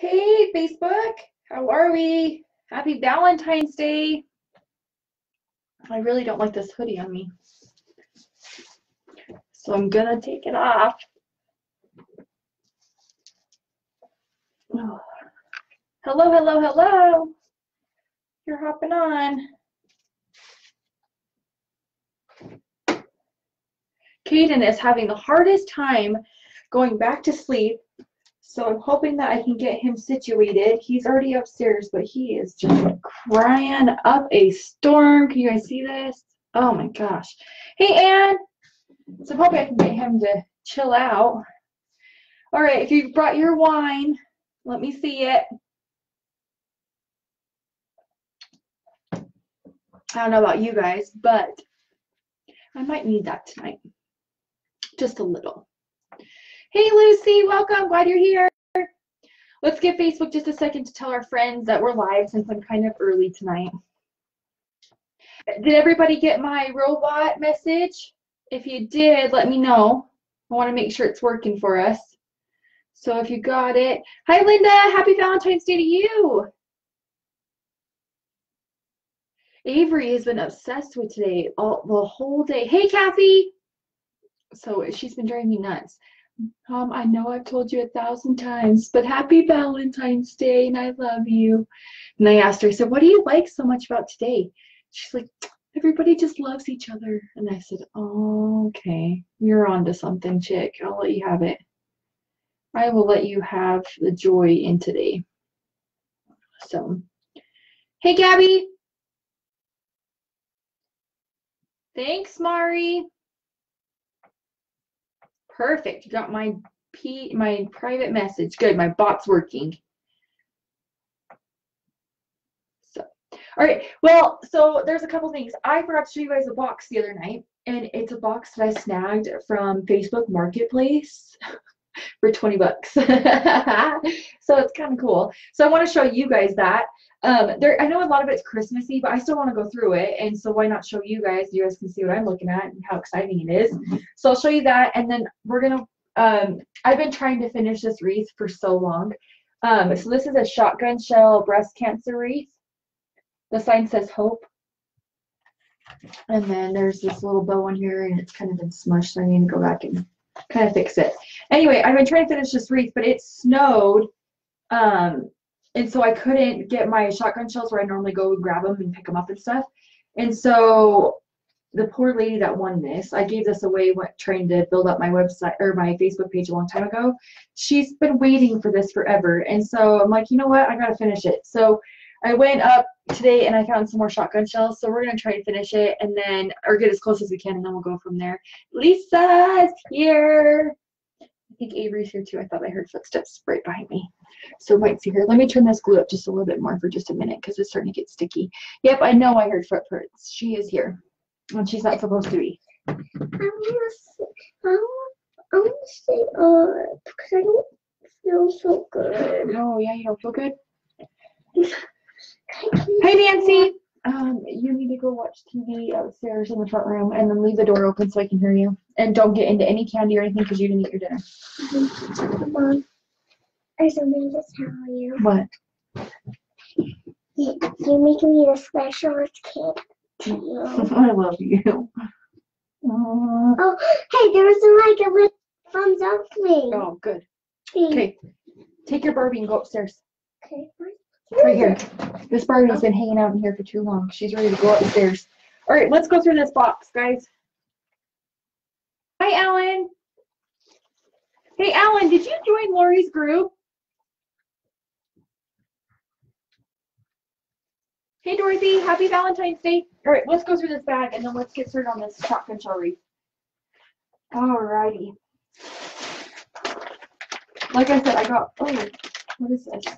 Hey, Facebook, how are we? Happy Valentine's Day. I really don't like this hoodie on me, so I'm gonna take it off. Oh. Hello, hello, hello. You're hopping on. Kaden is having the hardest time going back to sleep, so I'm hoping that I can get him situated. He's already upstairs, but he is just crying up a storm. Can you guys see this? Oh my gosh. Hey, Ann. So I'm hoping I can get him to chill out. All right, if you've brought your wine, let me see it. I don't know about you guys, but I might need that tonight. Just a little. Hey, Lucy, welcome. Glad you're here. Let's give Facebook just a second to tell our friends that we're live, since I'm kind of early tonight. Did everybody get my robot message? If you did, let me know. I want to make sure it's working for us. So if you got it. Hi, Linda. Happy Valentine's Day to you. Avery has been obsessed with today the whole day. Hey, Kathy. So she's been driving me nuts. I know I've told you 1,000 times, but happy Valentine's Day, and I love you. And I asked her, I said, what do you like so much about today? She's like, everybody just loves each other. And I said, oh, okay, you're on to something, chick. I'll let you have it. I will let you have the joy in today. So, hey, Gabby. Thanks, Mari. Perfect. You got my my private message. Good. My bot's working. So, all right. Well, so there's a couple things. I forgot to show you guys a box the other night, and it's a box that I snagged from Facebook Marketplace for 20 bucks. So it's kind of cool. So I want to show you guys that. I know a lot of it's Christmassy, but I still want to go through it, and so why not show you guys? You guys can see what I'm looking at and how exciting it is. So I'll show you that, and then we're gonna. I've been trying to finish this wreath for so long. So this is a shotgun shell breast cancer wreath. The sign says hope, and then there's this little bow on here, and it's kind of been smushed. So I need to go back and kind of fix it. Anyway, I've been trying to finish this wreath, but it snowed. And so I couldn't get my shotgun shells where I normally go and grab them and pick them up and stuff. And so the poor lady that won this, I gave this away when trying to build up my website or my Facebook page a long time ago. She's been waiting for this forever. And so I'm like, you know what? I got to finish it. So I went up today and I found some more shotgun shells. So we're going to try to finish it and then, or get as close as we can, and then we'll go from there. Lisa's here. I think Avery's here too. I thought I heard footsteps right behind me. So might see her. Let me turn this glue up just a little bit more for just a minute because it's starting to get sticky. Yep, I know I heard footprints. She is here. And she's not supposed to be. I want to stay up because I don't feel so good. Oh, yeah, you don't feel good? Hey, Nancy. You need to go watch TV upstairs in the front room and then leave the door open so I can hear you. And don't get into any candy or anything because you didn't eat your dinner. Mom, there's something to tell you. What? You make me the specialist kid. I love you. Oh, hey, there was like a little thumbs up thing. Oh, good. Okay, take your Barbie and go upstairs. Okay. Right here. This Barbie's been hanging out in here for too long. She's ready to go upstairs. All right, let's go through this box, guys. Hi, Alan. Hey, Alan, did you join Lori's group? Hey, Dorothy, happy Valentine's Day. All right, let's go through this bag, and then let's get started on this shotgun shell wreath. All righty. Like I said, I got, oh, what is this?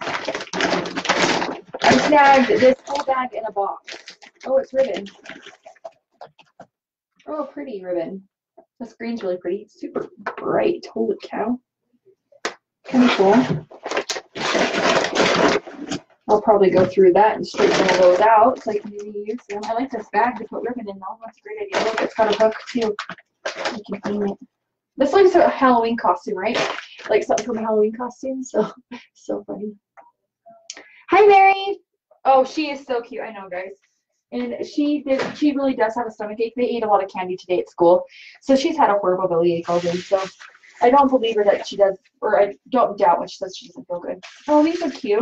I snagged this whole bag in a box. Oh, it's ribbon. Oh, pretty ribbon. This green's really pretty. It's super bright. Holy cow. Kind of cool. I'll probably go through that and straighten all those out so I can maybe use them. I like this bag to put ribbon in though. That's a great idea. Look, it's got a hook too. You can clean it. This looks like a Halloween costume, right? Like something from a Halloween costume. So funny. Hi, Mary. Oh, she is so cute. I know, guys. And she really does have a stomach ache. They ate a lot of candy today at school, so she's had a horrible bellyache all day. So I don't believe her that she does, or I don't doubt when she says she doesn't feel good. Oh, these are cute.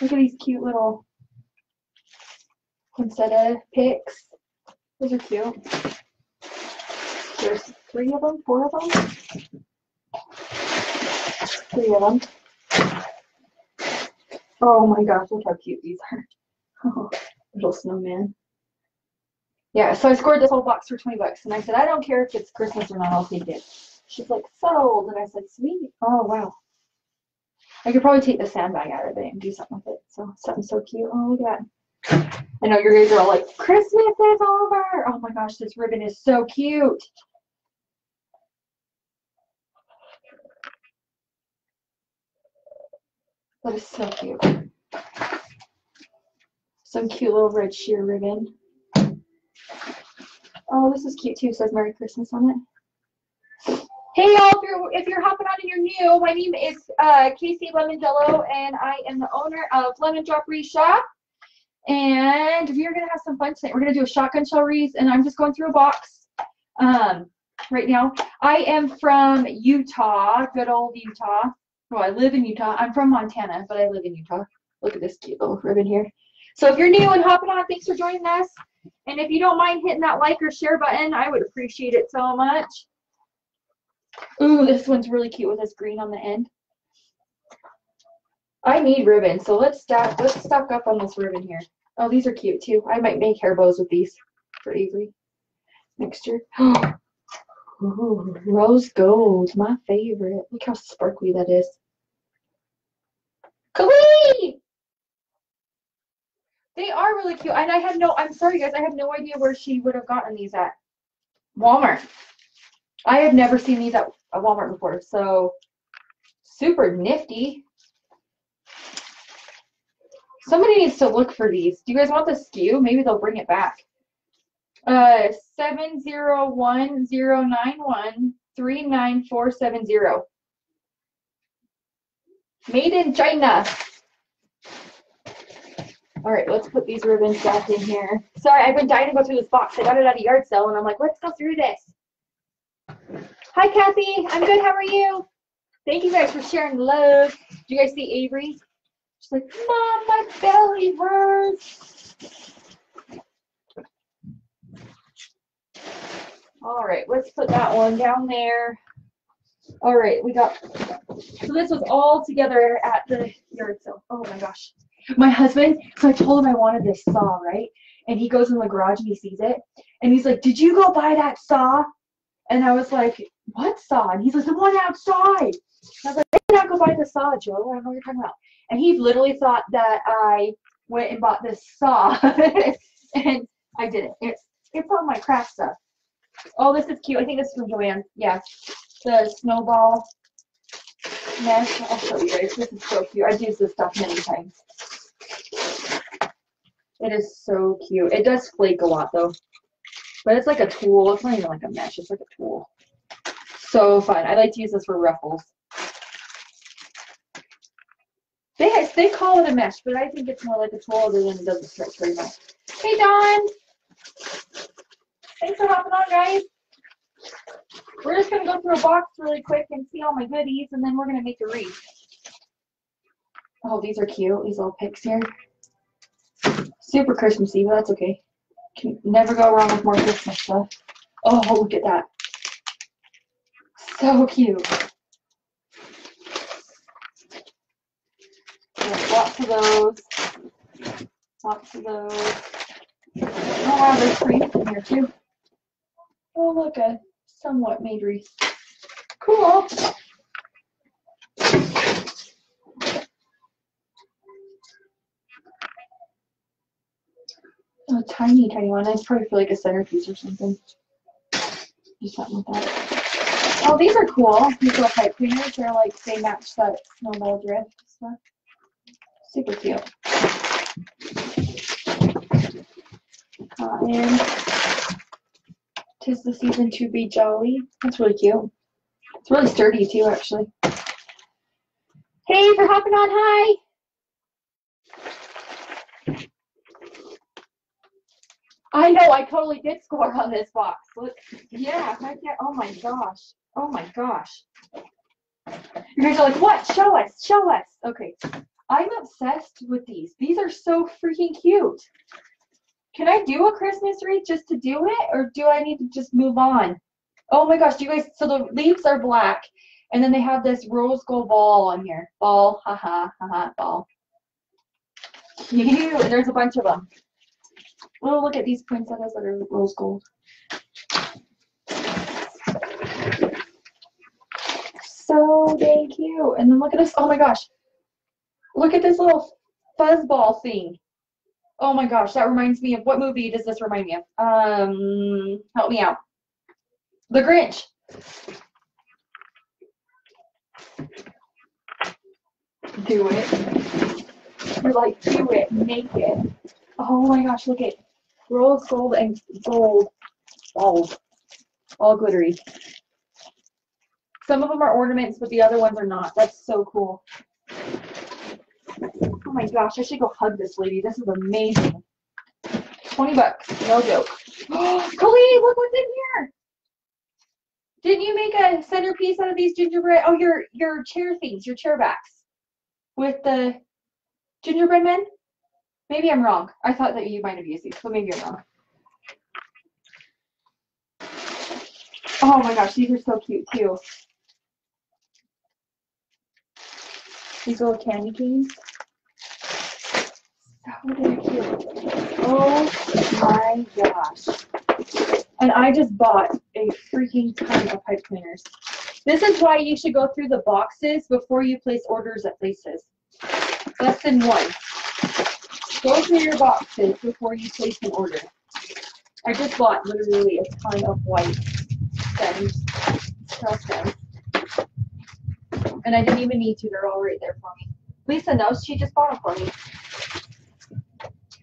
Look at these cute little poinsettia picks. Those are cute. There's three of them, four of them, three of them. Oh my gosh, look how cute these are. Oh, little snowman. Yeah, so I scored this whole box for 20 bucks, and I said, I don't care if it's Christmas or not, I'll take it. She's like, sold, and I said, sweet. Oh, wow. I could probably take the sandbag out of it and do something with it. So, something so cute. Oh, look at that. I know your guys are all like, Christmas is over. Oh my gosh, this ribbon is so cute. That is so cute. Some cute little red sheer ribbon. Oh, this is cute too. It says Merry Christmas on it. Hey y'all, if you're hopping on and you're new, my name is Kaycee Lemongello, and I am the owner of Lemon Drop Reece Shop. And we are going to have some fun tonight. We're going to do a shotgun shell wreath, and I'm just going through a box right now. I am from Utah, good old Utah. Well, I live in Utah. I'm from Montana, but I live in Utah. Look at this cute little ribbon here. So if you're new and hopping on, thanks for joining us. And if you don't mind hitting that like or share button, I would appreciate it so much. Ooh, this one's really cute with this green on the end. I need ribbon, so let's stock up on this ribbon here. Oh, these are cute too. I might make hair bows with these for easy mixture. Ooh, rose gold, my favorite. Look how sparkly that is. Kawaii! They are really cute. And I'm sorry guys, I have no idea where she would have gotten these at. Walmart. I have never seen these at Walmart before, so super nifty. Somebody needs to look for these. Do you guys want the SKU? Maybe they'll bring it back. 70109139470. Made in China. All right, let's put these ribbons back in here. Sorry, I've been dying to go through this box. I got it at a yard sale, and I'm like, let's go through this. Hi, Kathy. I'm good. How are you? Thank you guys for sharing love. Do you guys see Avery? She's like, Mom, my belly hurts. All right, let's put that one down there. All right, so this was all together at the yard sale. Oh my gosh. My husband, so I told him I wanted this saw, right? And he goes in the garage and he sees it. And he's like, did you go buy that saw? And I was like, what saw? And he's like, the one outside. And I was like, I did not go buy the saw, Joe. I don't know what you're talking about. And he literally thought that I went and bought this saw. And I didn't. It's all my craft stuff. Oh, this is cute. I think this is from Joanne. Yeah. The snowball mesh. I'll show you guys. This is so cute. I've used this stuff many times. It is so cute. It does flake a lot though. But it's like a tool. It's not even like a mesh. It's like a tool. So fun. I like to use this for ruffles. They call it a mesh, but I think it's more like a tool other than it doesn't stretch very much. Hey, Don. Thanks for hopping on, guys. We're just going to go through a box really quick and see all my goodies, and then we're going to make a wreath. Oh, these are cute. These little picks here. Super Christmassy, but that's okay. Can never go wrong with more Christmas stuff. Oh, look at that. So cute. Lots of those. Lots of those. Oh wow, there's wreaths in here too. Oh look, a somewhat made wreath. Cool. A tiny, tiny one. I'd probably feel like a centerpiece or something. Do something with that. Oh, these are cool. These little pipe cleaners. They're like they match that snowball drift stuff. Super cute. And 'tis the season to be jolly. That's really cute. It's really sturdy too, actually. Hey, for hopping on. Hi. I know, I totally did score on this box. Look, yeah, I can't, oh my gosh. Oh my gosh. You guys are like, what? Show us, show us. Okay, I'm obsessed with these. These are so freaking cute. Can I do a Christmas wreath just to do it, or do I need to just move on? Oh my gosh, do you guys, so the leaves are black, and then they have this rose gold ball on here. Ball, haha, haha, ball. Cute, and there's a bunch of them. We'll look at these poinsettias that are rose gold. So dang cute. And then look at this. Oh my gosh. Look at this little fuzzball thing. Oh my gosh. That reminds me of, what movie does this remind me of? Help me out. The Grinch. Do it. You're like, do it. Make it. Oh my gosh, look at rose gold and gold balls, all glittery. Some of them are ornaments, but the other ones are not. That's so cool. Oh my gosh, I should go hug this lady. This is amazing. 20 bucks, no joke. Oh, Colleen, look what's in here. Didn't you make a centerpiece out of these gingerbread? Oh, your chair things, your chair backs with the gingerbread men? Maybe I'm wrong. I thought that you might have used these, but maybe I'm wrong. Oh my gosh, these are so cute too. These little candy canes. So damn cute. Oh my gosh. And I just bought a freaking ton of pipe cleaners. This is why you should go through the boxes before you place orders at places. Lesson one. Go through your boxes before you place an order. I just bought literally a ton of white stems, trail stems, and I didn't even need to. They're all right there for me. Lisa knows, she just bought them for me.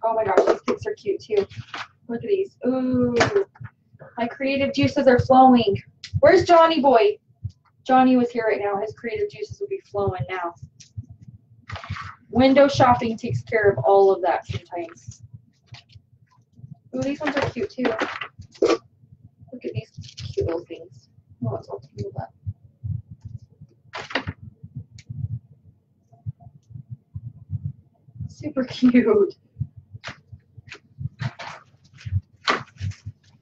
Oh my gosh, these kids are cute too. Look at these. Ooh, my creative juices are flowing. Where's Johnny boy? Johnny was here right now. His creative juices will be flowing now. Window shopping takes care of all of that sometimes. Ooh, these ones are cute too. Look at these cute little things. Oh, it's all tangled up. Super cute.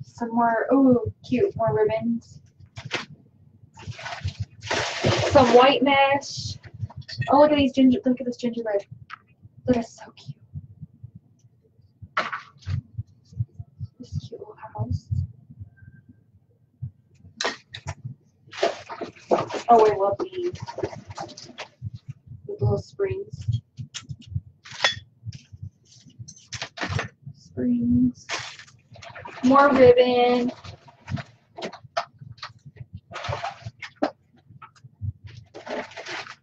Some more, ooh, cute, more ribbons. Some white mesh. Oh, look at these ginger, look at this gingerbread. That is so cute. This cute little house. Oh, I love these. The little springs. Springs. More ribbon.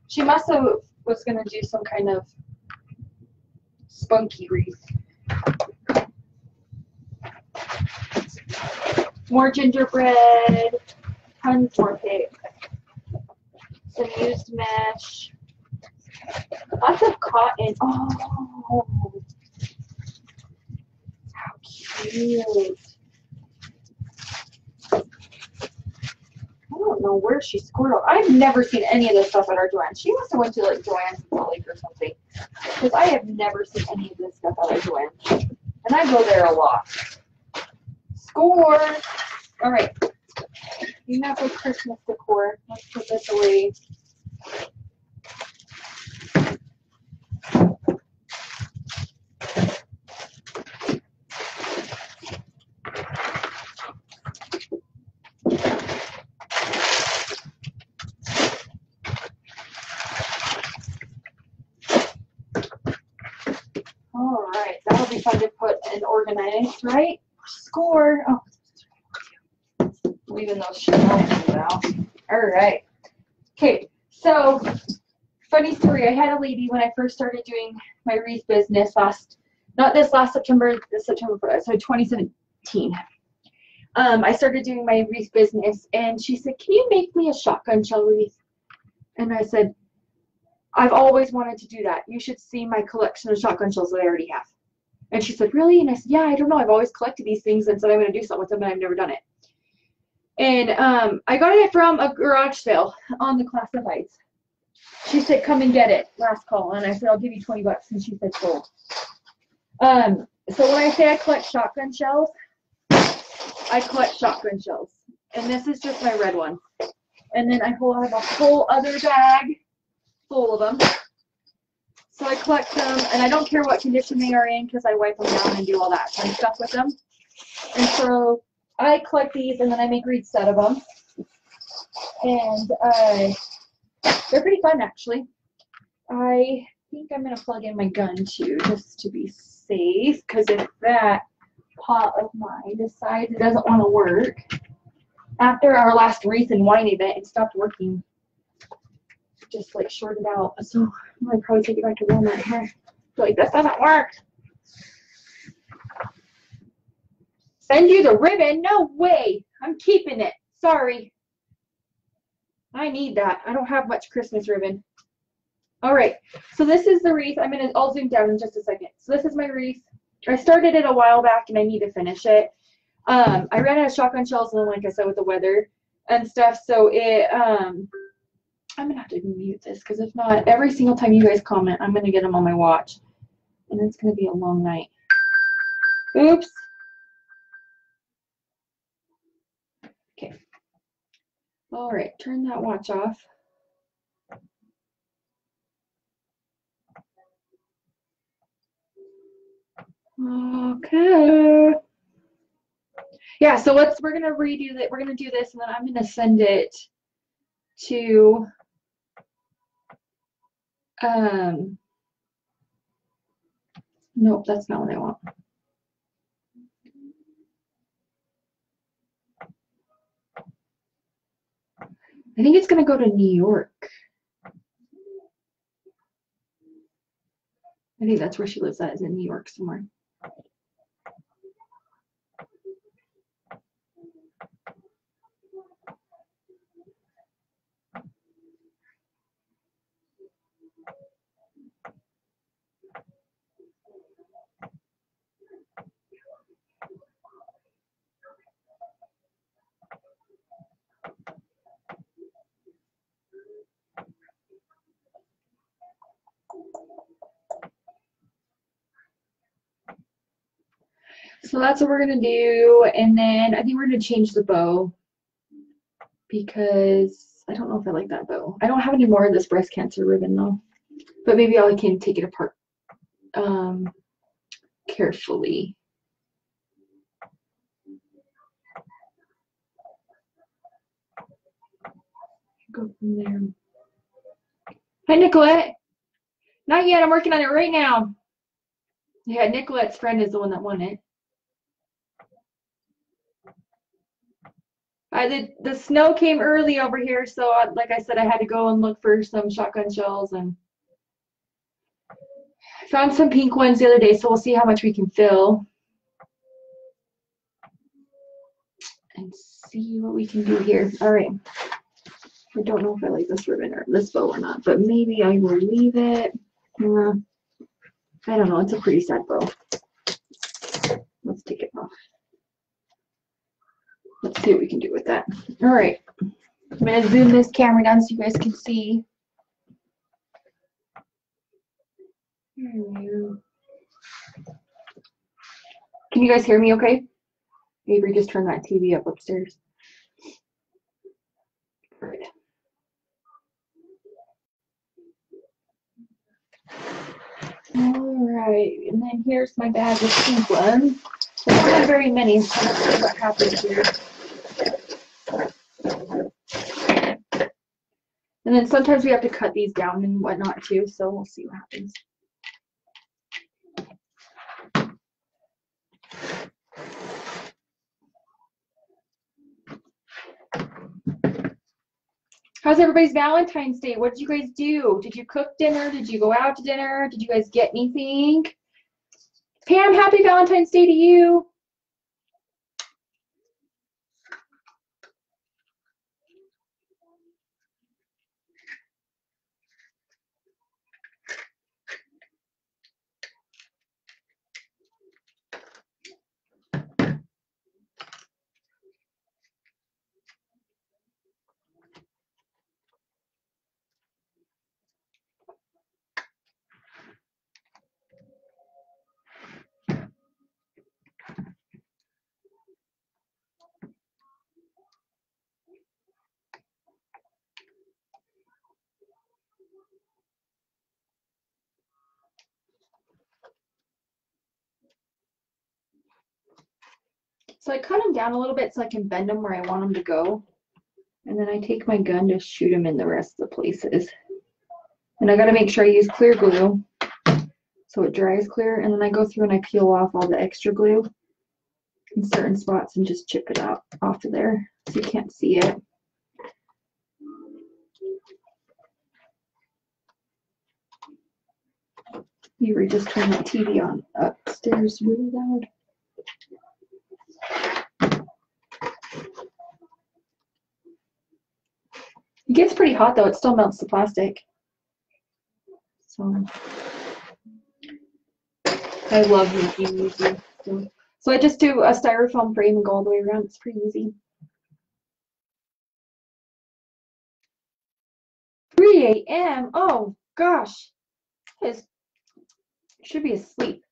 She must have was going to do some kind of spunky wreath. More gingerbread, tons more cake, some used mesh, lots of cotton. Oh, how cute. I don't know where she scored off. I've never seen any of this stuff at our Joann. She must have went to like Joann's in Salt Lake or something, because I have never seen any of this stuff at our Joann, and I go there a lot. Score. All right, enough with Christmas decor. Let's put this away. Organized, right? Score. Oh, leaving those shelves out. All right. Okay. So, funny story. I had a lady when I first started doing my wreath business last September, so 2017. I started doing my wreath business, and she said, "Can you make me a shotgun shell wreath?" And I said, I've always wanted to do that. You should see my collection of shotgun shells that I already have. And she said, really? And I said, yeah, I don't know. I've always collected these things and said I'm going to do something with them, and I've never done it. And I got it from a garage sale on the classifieds. She said, come and get it, last call. And I said, I'll give you 20 bucks. And she said, sold. So when I say I collect shotgun shells, I collect shotgun shells. And this is just my red one. And then I have a whole other bag full of them. So I collect them, and I don't care what condition they are in because I wipe them down and do all that fun stuff with them. And so I collect these, and then I make a reed set of them. And they're pretty fun, actually. I think I'm going to plug in my gun, too, just to be safe, because if that pot of mine decides it doesn't want to work, after our last wreath and wine event, it stopped working. Just like shorted out, so I'm gonna probably take it back to Walmart here. Like, this doesn't work. Send you the ribbon? No way. I'm keeping it. Sorry. I need that. I don't have much Christmas ribbon. All right. So this is the wreath. I'll zoom down in just a second. So this is my wreath. I started it a while back, and I need to finish it. I ran out of shotgun shells, and then, like I said, with the weather and stuff, so it I'm going to have to mute this because if not, every single time you guys comment, I'm going to get them on my watch. And it's going to be a long night. Oops. Okay. All right. Turn that watch off. Okay. Yeah. So we're going to redo that. We're going to do this, and then I'm going to send it to nope, that's not what I want. I think it's going to go to New York. I think that's where she lives at, is in New York somewhere. So that's what we're going to do, and then I think we're going to change the bow because I don't know if I like that bow. I don't have any more of this breast cancer ribbon, though, but maybe I can take it apart carefully. Go from there. Hi, Nicolette. Not yet. I'm working on it right now. Yeah, Nicolette's friend is the one that won it. The snow came early over here, so like I said, I had to go and look for some shotgun shells, and I found some pink ones the other day, so we'll see how much we can fill and see what we can do here. All right. I don't know if I like this ribbon or this bow or not, but maybe I will leave it. I don't know. It's a pretty sad bow. Let's take it off. Let's see what we can do with that. All right. I'm going to zoom this camera down so you guys can see. Can you guys hear me okay? Avery just turned that TV up upstairs. All right. All right, and then here's my bag of pink ones. I don't have very many, so I'm not sure what happened here. And then sometimes we have to cut these down and whatnot too, so we'll see what happens. How's everybody's Valentine's Day? What did you guys do? Did you cook dinner? Did you go out to dinner? Did you guys get anything? Pam, happy Valentine's Day to you. So I cut them down a little bit so I can bend them where I want them to go. And then I take my gun to shoot them in the rest of the places. And I got to make sure I use clear glue so it dries clear. And then I go through and I peel off all the extra glue in certain spots and just chip it out off of there so you can't see it. You were just turning the TV on upstairs really loud. It gets pretty hot though, it still melts the plastic. So I love making these. So I just do a styrofoam frame and go all the way around. It's pretty easy. $3 AM. Oh gosh. It's should be asleep.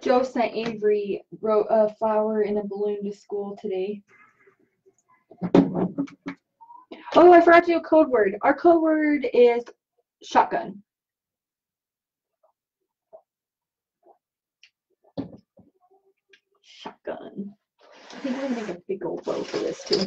Joe sent Avery wrote a flower in a balloon to school today. Oh, I forgot to do a code word. Our code word is shotgun. Shotgun. I think we're gonna make a big old bow for this too.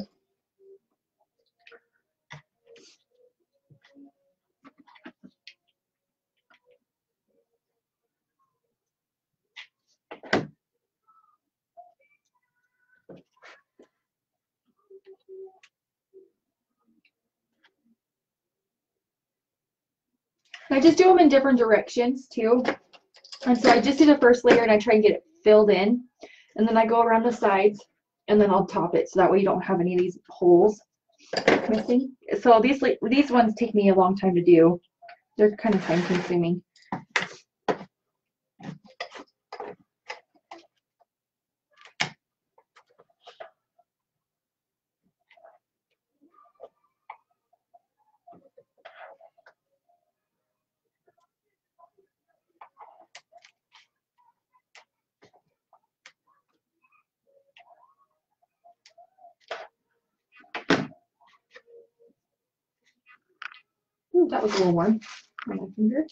I just do them in different directions too. And so I just do the first layer and I try and get it filled in. And then I go around the sides and then I'll top it so that way you don't have any of these holes missing. So these ones take me a long time to do. They're kind of time consuming. Ooh, that was a little warm on my finger.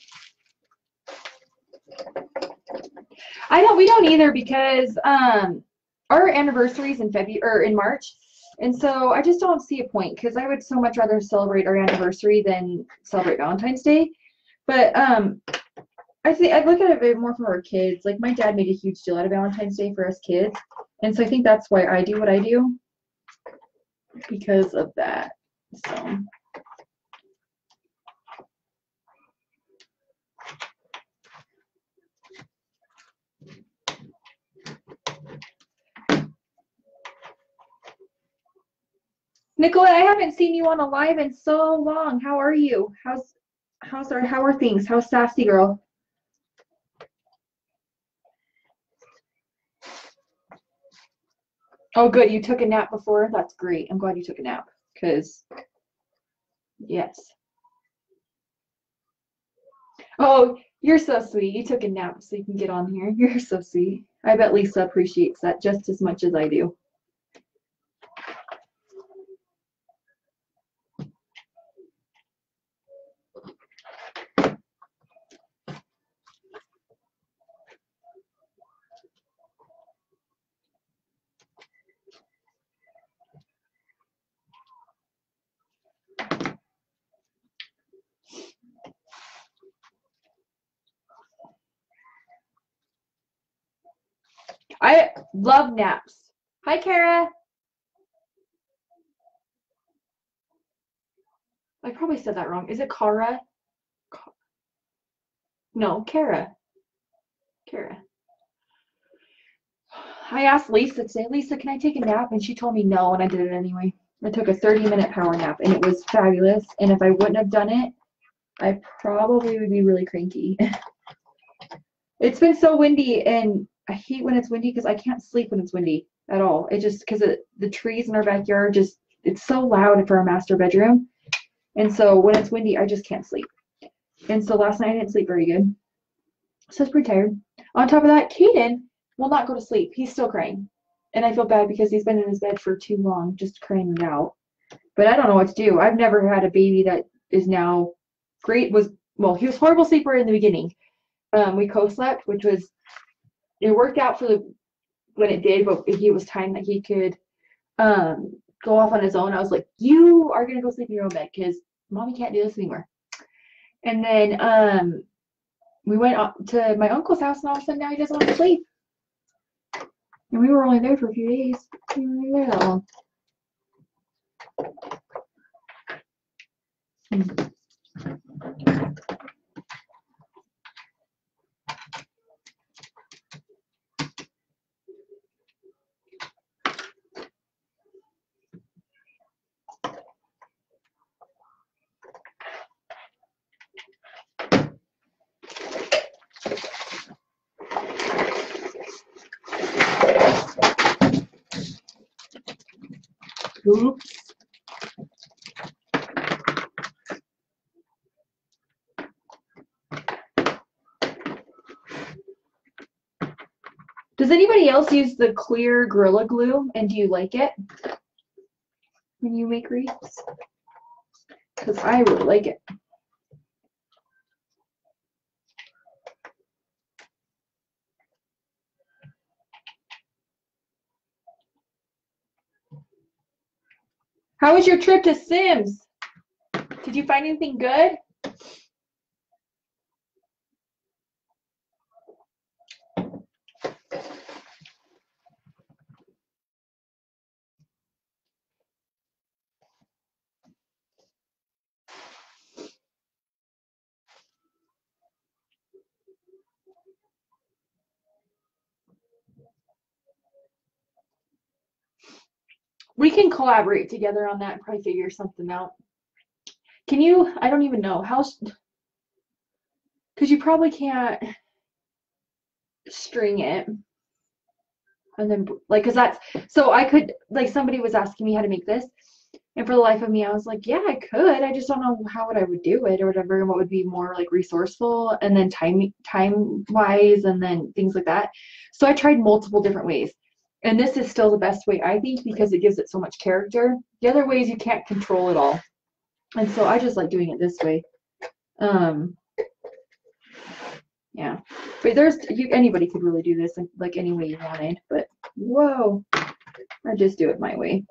We don't either because our anniversary is in February or in March, and so I just don't see a point because I would so much rather celebrate our anniversary than celebrate Valentine's Day. But I look at it more for our kids. Like my dad made a huge deal out of Valentine's Day for us kids, and so I think that's why I do what I do because of that. So. Nicola, I haven't seen you on a live in so long. How are you? How are things? How's Sassy Girl? Oh, good. You took a nap before? That's great. I'm glad you took a nap because, yes. Oh, you're so sweet. You took a nap so you can get on here. You're so sweet. I bet Lisa appreciates that just as much as I do. I love naps. Hi, Kara. I probably said that wrong. Is it Kara? No, Kara. Kara. I asked Lisa today, Lisa, can I take a nap? And she told me no, and I did it anyway. I took a 30-minute power nap, and it was fabulous. And if I wouldn't have done it, I probably would be really cranky. It's been so windy, and I hate when it's windy because I can't sleep when it's windy at all. It just because the trees in our backyard just it's so loud for our master bedroom, and so when it's windy I just can't sleep. And so last night I didn't sleep very good, so I was pretty tired. On top of that, Caden will not go to sleep. He's still crying. And I feel bad because he's been in his bed for too long, just cramming out. But I don't know what to do. I've never had a baby that is now great. Well, he was a horrible sleeper in the beginning. We co-slept, which was, it worked out for the, when it did, but he was time that he could go off on his own. I was like, you are going to go sleep in your own bed because mommy can't do this anymore. And then we went up to my uncle's house, and all of a sudden now he doesn't want to sleep. And we were only there for a few days. We weren't there that long. Oops. Does anybody else use the clear Gorilla Glue, and do you like it when you make wreaths? Because I really like it. How was your trip to Sims? Did you find anything good? We can collaborate together on that and probably figure something out. Can you, I don't even know how, because you probably can't string it. And then, like, because that's, so I could, like, somebody was asking me how to make this. And for the life of me, I was like, yeah, I could. I just don't know how I would do it or whatever. And what would be more, like, resourceful. And then time-wise and then things like that. So I tried multiple different ways. And this is still the best way, I think, because it gives it so much character. The other ways you can't control it all. And so I just like doing it this way. Yeah. But there's, anybody could really do this, like, any way you wanted. But, whoa, I just do it my way.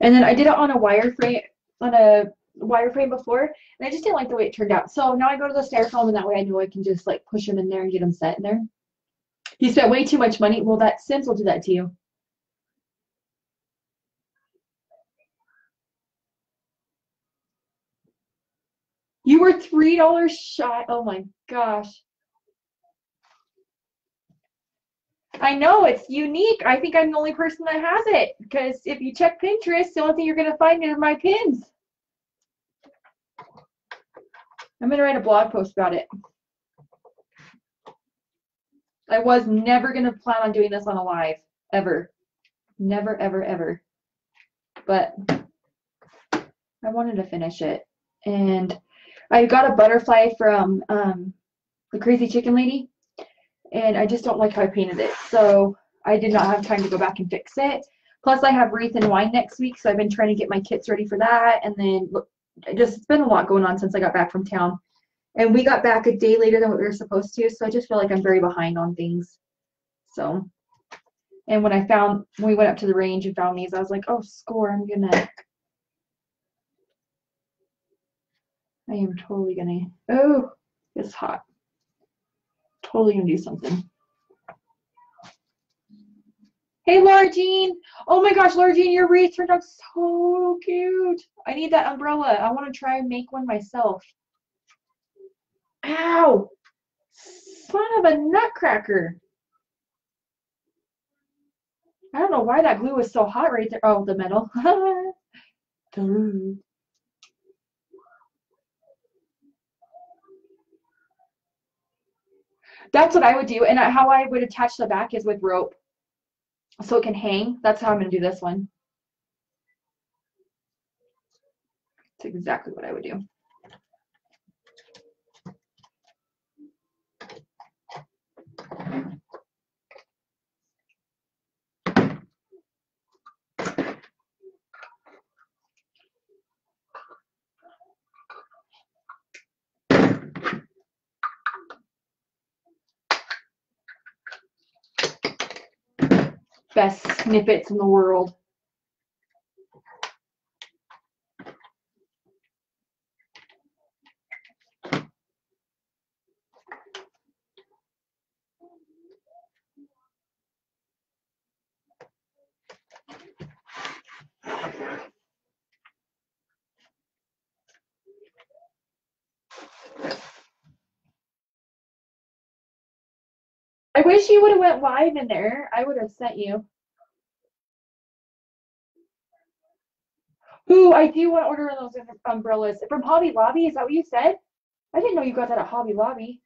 And then I did it on a wireframe before, and I just didn't like the way it turned out. So now I go to the styrofoam, and that way I know I can just, like, push them in there and get them set in there. You spent way too much money. Well, that Sims will do that to you. You were $3 shy. Oh my gosh. I know, it's unique. I think I'm the only person that has it, because if you check Pinterest, the only thing you're going to find is my pins. I'm going to write a blog post about it. I was never going to plan on doing this on a live, ever. Never, ever, ever. But I wanted to finish it. And I got a butterfly from the Crazy Chicken Lady. And I just don't like how I painted it, so I did not have time to go back and fix it. Plus, I have Wreath and Wine next week, so I've been trying to get my kits ready for that. And then, look, it's been a lot going on since I got back from town. And we got back a day later than what we were supposed to, so I just feel like I'm very behind on things. So, and when I found, when we went up to the range and found these, I was like, oh, score, I am totally gonna, oh, it's hot. Totally gonna do something. Hey, Laura Jean. Oh my gosh, Laura Jean, your wreath turned out so cute. I need that umbrella. I want to try and make one myself. Ow! Son of a nutcracker. I don't know why that glue was so hot right there. Oh, the metal. That's what I would do, and how I would attach the back is with rope so it can hang. That's how I'm going to do this one. That's exactly what I would do. Best snippets in the world. I wish you would have went live in there. I would have sent you. Ooh, I do want to order those umbrellas from Hobby Lobby. Is that what you said? I didn't know you got that at Hobby Lobby.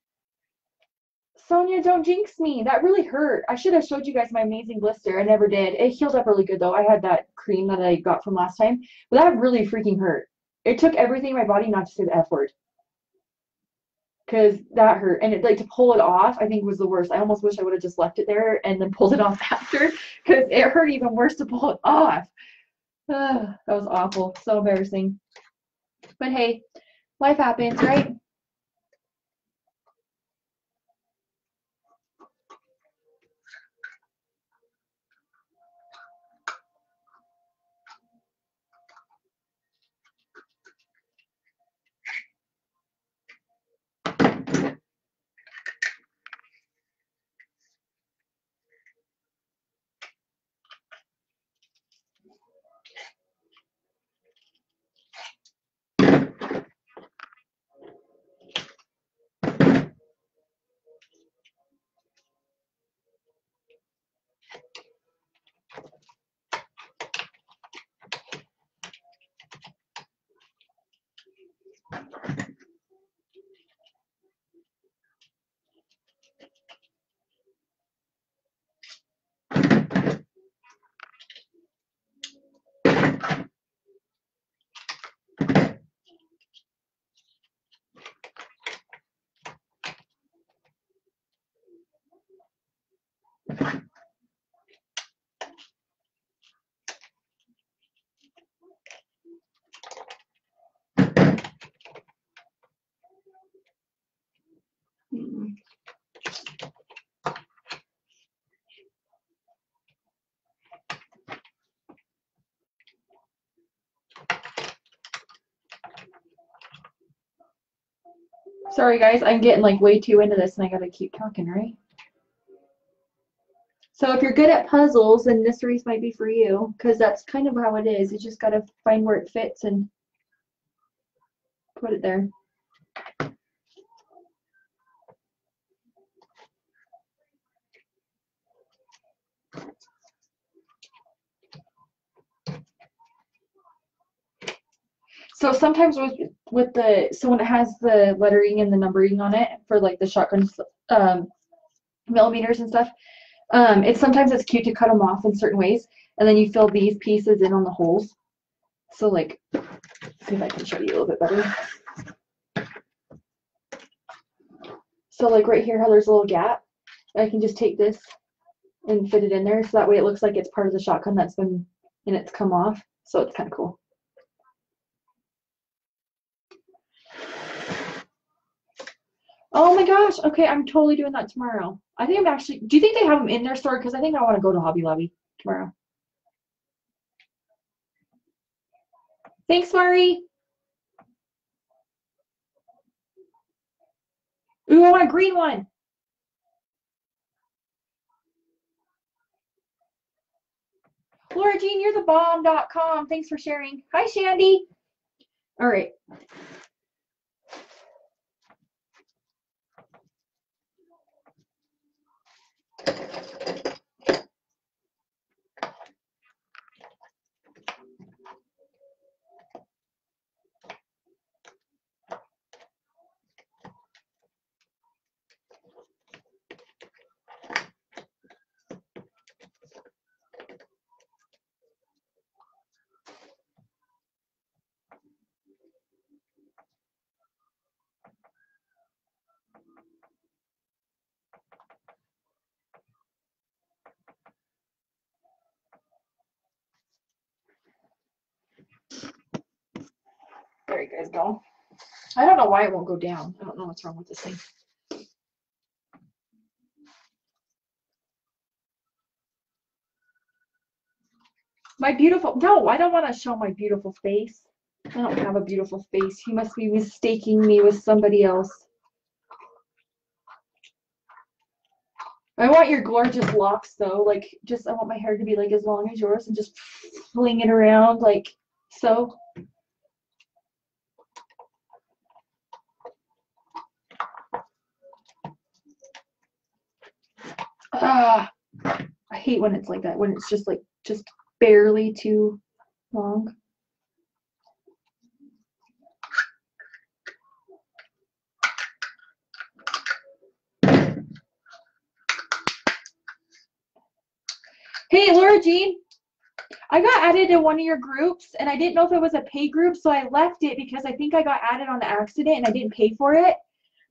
Sonia, don't jinx me. That really hurt. I should have showed you guys my amazing blister. I never did. It healed up really good though. I had that cream that I got from last time, but that really freaking hurt. It took everything in my body not to say the F word. Because that hurt, and it, like, to pull it off, I think was the worst. I almost wish I would have just left it there and then pulled it off after, because it hurt even worse to pull it off. That was awful, so embarrassing. But hey, life happens, right? Sorry guys, I'm getting like way too into this and I gotta keep talking, right? So if you're good at puzzles, then this wreath might be for you, because that's kind of how it is. You just gotta find where it fits and put it there. So sometimes with the, so when it has the lettering and the numbering on it for like the shotgun millimeters and stuff, it's sometimes it's cute to cut them off in certain ways, and then you fill these pieces in on the holes. So like, let's see if I can show you a little bit better. So like right here, how there's a little gap, I can just take this and fit it in there, so that way it looks like it's part of the shotgun that's been, and it's come off. So it's kind of cool. Oh my gosh, okay, I'm totally doing that tomorrow. I think I'm actually, do you think they have them in their store? Because I think I want to go to Hobby Lobby tomorrow. Thanks, Mari. Ooh, I want a green one. Laura Jean, you're the bomb.com. Thanks for sharing. Hi, Shandy. All right. ago. I don't know why it won't go down. I don't know what's wrong with this thing. My beautiful, no, I don't want to show my beautiful face. I don't have a beautiful face. He must be mistaking me with somebody else. I want your gorgeous locks though. Like, just, I want my hair to be like as long as yours and just fling it around like so. I hate when it's like that, when it's just like, just barely too long. Hey, Laura Jean, I got added to one of your groups, and I didn't know if it was a pay group, so I left it because I think I got added on the accident and I didn't pay for it.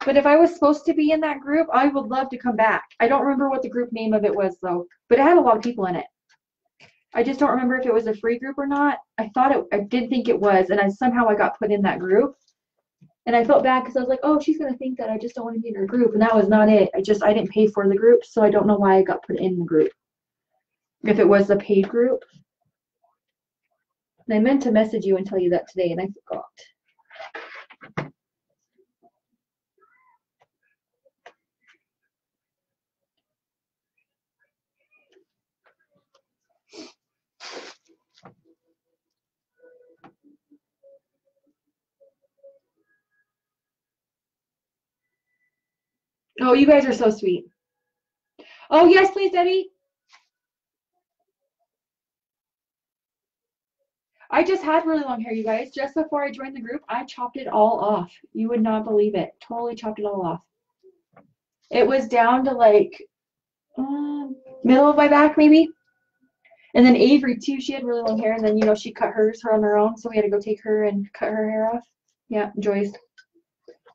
But if I was supposed to be in that group, I would love to come back. I don't remember what the group name of it was, though, but it had a lot of people in it. I just don't remember if it was a free group or not. I thought it, I did think it was, and I somehow I got put in that group. And I felt bad because I was like, oh, she's going to think that I just don't want to be in her group, and that was not it. I didn't pay for the group, so I don't know why I got put in the group. If it was a paid group. And I meant to message you and tell you that today, and I forgot. Oh, you guys are so sweet. Oh, yes, please, Debbie. I just had really long hair, you guys. Just before I joined the group, I chopped it all off. You would not believe it. Totally chopped it all off. It was down to like middle of my back, maybe. And then Avery, too, she had really long hair. And then, you know, she cut hers on her own. So we had to go take her and cut her hair off. Yeah, Joyce.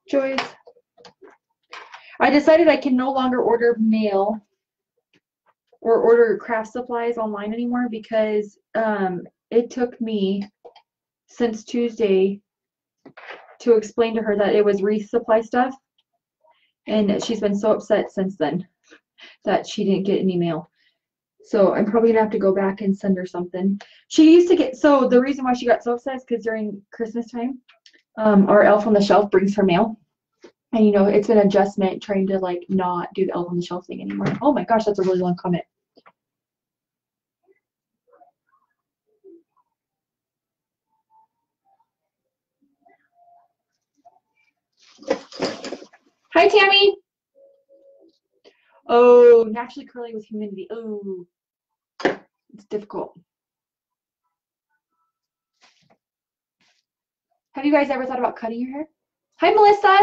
Joyce. I decided I can no longer order mail or order craft supplies online anymore because it took me since Tuesday to explain to her that it was Reece Supply stuff, and she's been so upset since then that she didn't get any mail. So I'm probably gonna have to go back and send her something. She used to get, so the reason why she got so upset is because during Christmas time, our elf on the shelf brings her mail. And, you know, it's an adjustment trying to, like, not do the elf on the shelf thing anymore. Oh, my gosh, that's a really long comment. Hi, Tammy. Oh, naturally curly with humidity. Oh, it's difficult. Have you guys ever thought about cutting your hair? Hi, Melissa.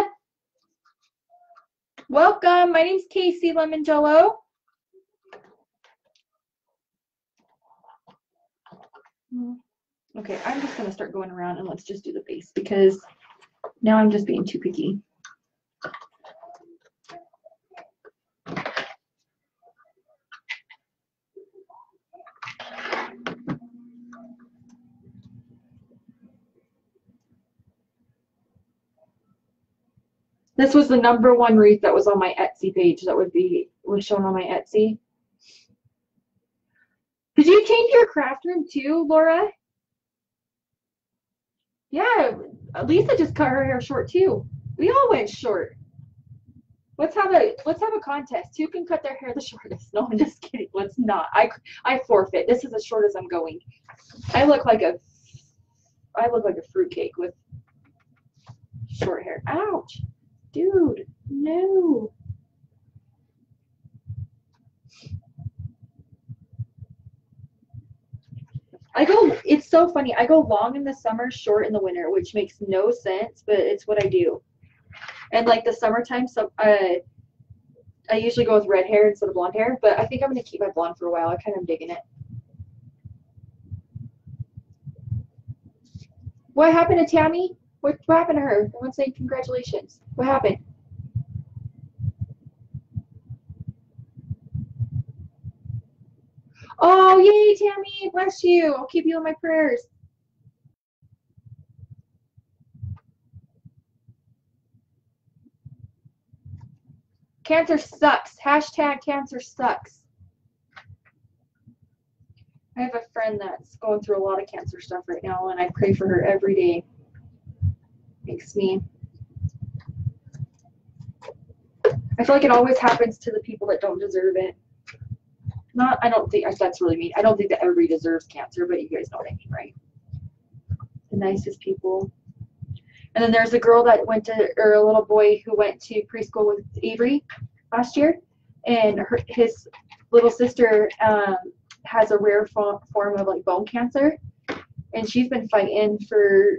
Welcome, my name's Kaycee Lemongello. Okay, I'm just gonna start going around and let's just do the base because now I'm just being too picky. This was the #1 wreath that was on my Etsy page that was shown on my Etsy. Did you change your craft room too, Laura? Yeah, Lisa just cut her hair short too. We all went short. Let's have a contest. Who can cut their hair the shortest? No, I'm just kidding. Let's not. I forfeit. This is as short as I'm going. I look like a fruitcake with short hair. Ouch. Dude, no. It's so funny. I go long in the summer, short in the winter, which makes no sense, but it's what I do. And like the summertime, so I usually go with red hair instead of blonde hair, but I think I'm going to keep my blonde for a while. I kind of am digging it. What happened to Tammy? What happened to her? I want to say congratulations. What happened? Oh, yay, Tammy. Bless you. I'll keep you in my prayers. Cancer sucks. Hashtag cancer sucks. I have a friend that's going through a lot of cancer stuff right now, and I pray for her every day. Makes me. I feel like it always happens to the people that don't deserve it. Not, I don't think that's really mean. I don't think that everybody deserves cancer, but you guys know what I mean, right? The nicest people. And then there's a girl that went to, or a little boy who went to preschool with Avery last year, and his little sister has a rare form of like bone cancer, and she's been fighting for,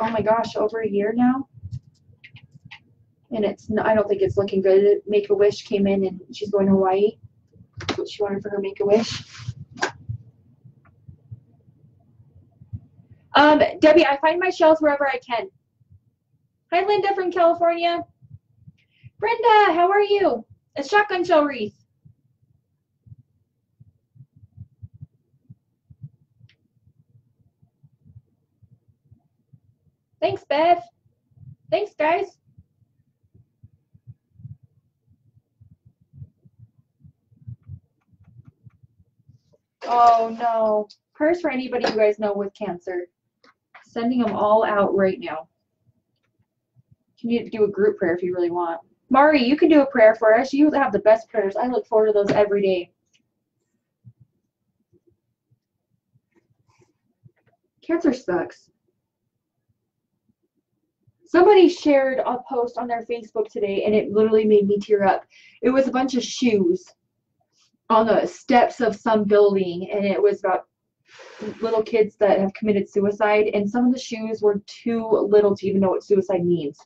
oh my gosh, over a year now. And it's not, I don't think it's looking good. Make-A-Wish came in, and she's going to Hawaii. That's what she wanted for her Make-A-Wish. Debbie, I find my shells wherever I can. Hi, Linda from California. Brenda, how are you? A shotgun shell wreath. Thanks, Bev. Thanks, guys. Oh, no. Prayers for anybody you guys know with cancer. Sending them all out right now. You can do a group prayer if you really want. Mari, you can do a prayer for us. You have the best prayers. I look forward to those every day. Cancer sucks. Somebody shared a post on their Facebook today, and it literally made me tear up. It was a bunch of shoes on the steps of some building, and it was about little kids that have committed suicide, and some of the shoes were too little to even know what suicide means.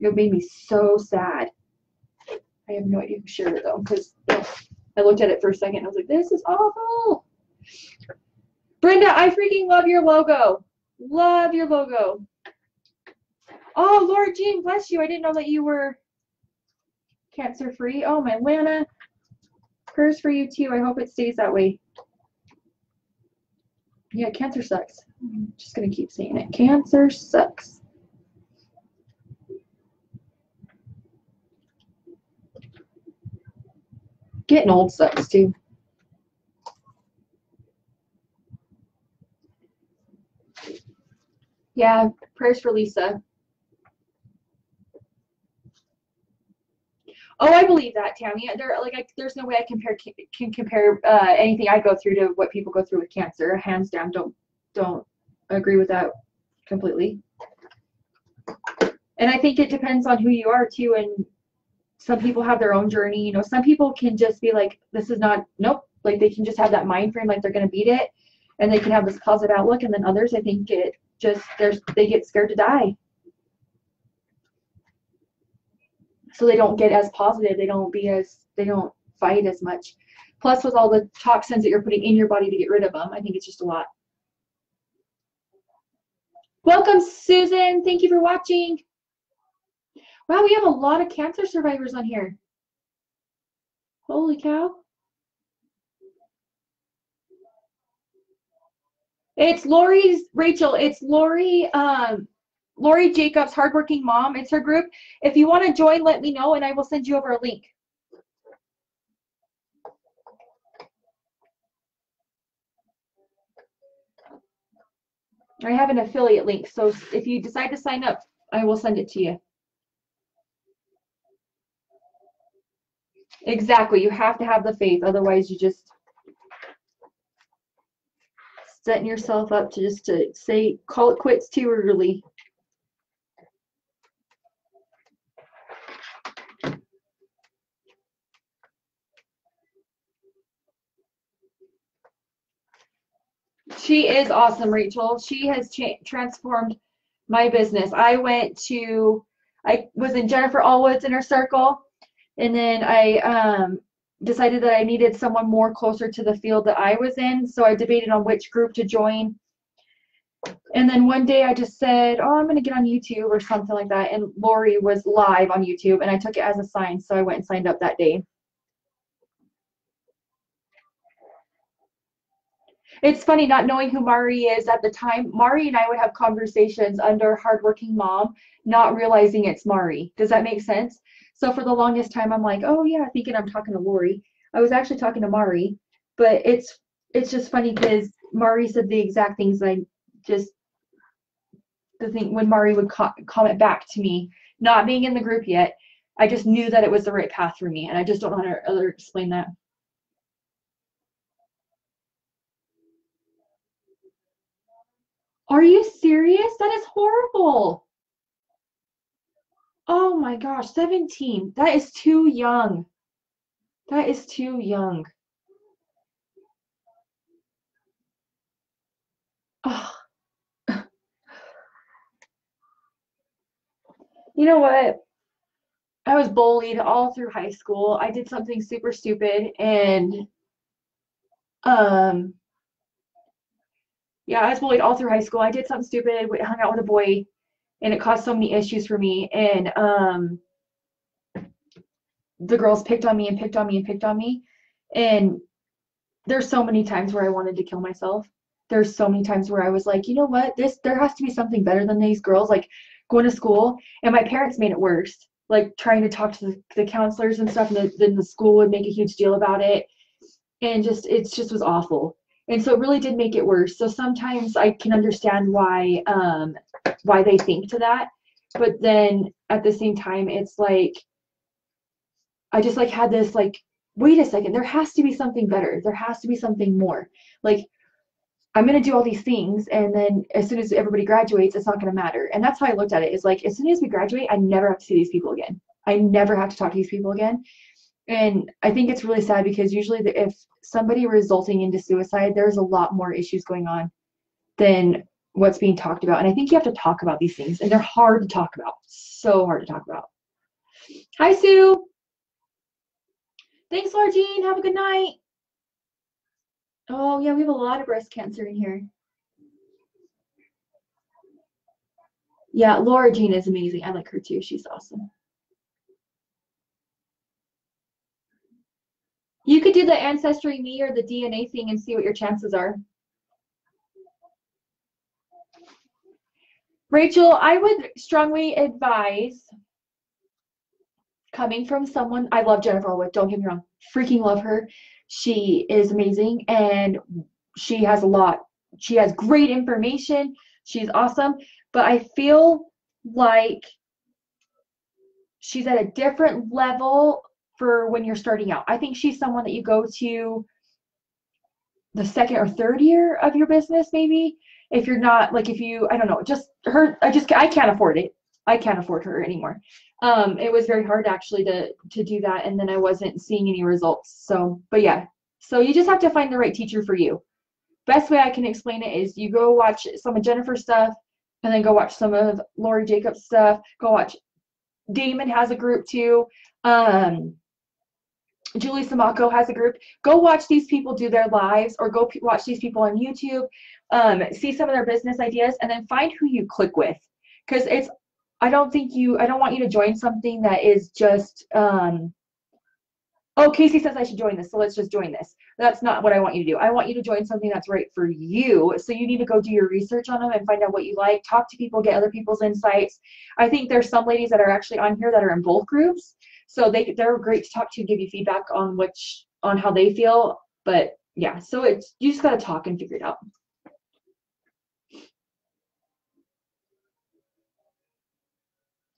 It made me so sad. I have no idea who shared it though, because I looked at it for a second and I was like, this is awful. Brenda, I freaking love your logo. Love your logo. Oh, Laura Jean, bless you. I didn't know that you were cancer free. Oh, my Lana. Prayers for you too. I hope it stays that way. Yeah, cancer sucks. I'm just gonna keep saying it. Cancer sucks. Getting old sucks too. Yeah, prayers for Lisa. Oh, I believe that, Tammy. There's no way I can compare anything I go through to what people go through with cancer. Hands down, don't agree with that completely. And I think it depends on who you are too. And some people have their own journey. You know, some people can just be like, "This is not nope." Like they can just have that mind frame, like they're gonna beat it, and they can have this positive outlook. And then others, I think, they get scared to die. So they don't get as positive, they don't fight as much. Plus with all the toxins that you're putting in your body to get rid of them, I think it's just a lot. Welcome, Susan. Thank you for watching. Wow, we have a lot of cancer survivors on here. Holy cow. It's Lori's, Rachel, it's Lori, Lori Jacobs, Hardworking Mom. It's her group. If you want to join, let me know, and I will send you over a link. I have an affiliate link, so if you decide to sign up, I will send it to you. Exactly. You have to have the faith. Otherwise, you just setting yourself up to just to say, call it quits too early. She is awesome, Rachel. She has transformed my business. I was in Jennifer Allwood's inner circle, and then I decided that I needed someone more closer to the field that I was in, so I debated on which group to join. And then one day I just said, oh, I'm going to get on YouTube or something like that, and Lori was live on YouTube, and I took it as a sign, so I went and signed up that day. It's funny not knowing who Mari is at the time. Mari and I would have conversations under Hardworking Mom, not realizing it's Mari. Does that make sense? So for the longest time, I'm like, oh yeah, thinking I'm talking to Lori. I was actually talking to Mari, but it's just funny because Mari said the exact things I just, the thing when Mari would comment back to me, not being in the group yet, I just knew that it was the right path for me, and I just don't know how to other explain that. Are you serious? That is horrible. Oh my gosh, 17. That is too young. That is too young. Oh. You know what? I was bullied all through high school. I did something super stupid, and yeah, I was bullied all through high school. I did something stupid, hung out with a boy, and it caused so many issues for me. And the girls picked on me and picked on me and picked on me. And there's so many times where I wanted to kill myself. There's so many times where I was like, you know what? There has to be something better than these girls. Like, going to school, and my parents made it worse, like trying to talk to the counselors and stuff, and then the school would make a huge deal about it, and just it just was awful. And so it really did make it worse. So sometimes I can understand why they think to that, but then at the same time, it's like I just like had this like, wait a second, there has to be something better, there has to be something more. Like, I'm going to do all these things, and then as soon as everybody graduates, it's not going to matter. And that's how I looked at it. It's like, as soon as we graduate, I never have to see these people again. I never have to talk to these people again. And I think it's really sad because usually if somebody resulting into suicide, there's a lot more issues going on than what's being talked about. And I think you have to talk about these things, and they're hard to talk about. So hard to talk about. Hi, Sue. Thanks, Laura Jean. Have a good night. Oh yeah, we have a lot of breast cancer in here. Yeah, Laura Jean is amazing. I like her too. She's awesome. You could do the Ancestry Me or the DNA thing and see what your chances are. Rachel, I would strongly advise, coming from someone, I love Jennifer Allwood, don't get me wrong, freaking love her. She is amazing, and she has a lot. She has great information. She's awesome, but I feel like she's at a different level for when you're starting out. I think she's someone that you go to the second or third year of your business, maybe. If you're not, like, if you, I don't know, just her, I can't afford it. I can't afford her anymore. It was very hard actually to do that, and then I wasn't seeing any results. So, but yeah, so you just have to find the right teacher for you. Best way I can explain it is you go watch some of Jennifer's stuff, and then go watch some of Lori Jacobs' stuff. Go watch, Damon has a group too. Julie Samacco has a group. Go watch these people do their lives, or go watch these people on YouTube. See some of their business ideas, and then find who you click with, because it's. I don't want you to join something that is just, oh, Kaycee says I should join this, so let's just join this. That's not what I want you to do. I want you to join something that's right for you. So you need to go do your research on them and find out what you like, talk to people, get other people's insights. I think there's some ladies that are actually on here that are in both groups. So they're great to talk to, give you feedback on how they feel. But yeah, so you just got to talk and figure it out.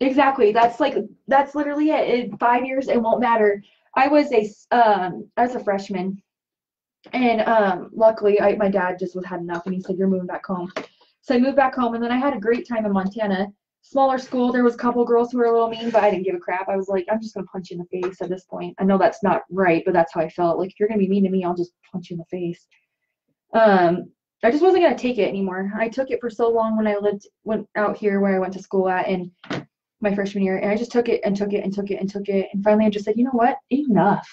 Exactly. That's literally it. In 5 years, it won't matter. I was a freshman, and luckily my dad just had enough, and he said, you're moving back home. So I moved back home, and then I had a great time in Montana. Smaller school. There was a couple girls who were a little mean, but I didn't give a crap. I was like, I'm just going to punch you in the face at this point. I know that's not right, but that's how I felt. Like, if you're going to be mean to me, I'll just punch you in the face. I just wasn't going to take it anymore. I took it for so long when I went out here where I went to school at, and my freshman year, and I just took it and took it and took it and took it, and finally I just said, you know what, enough,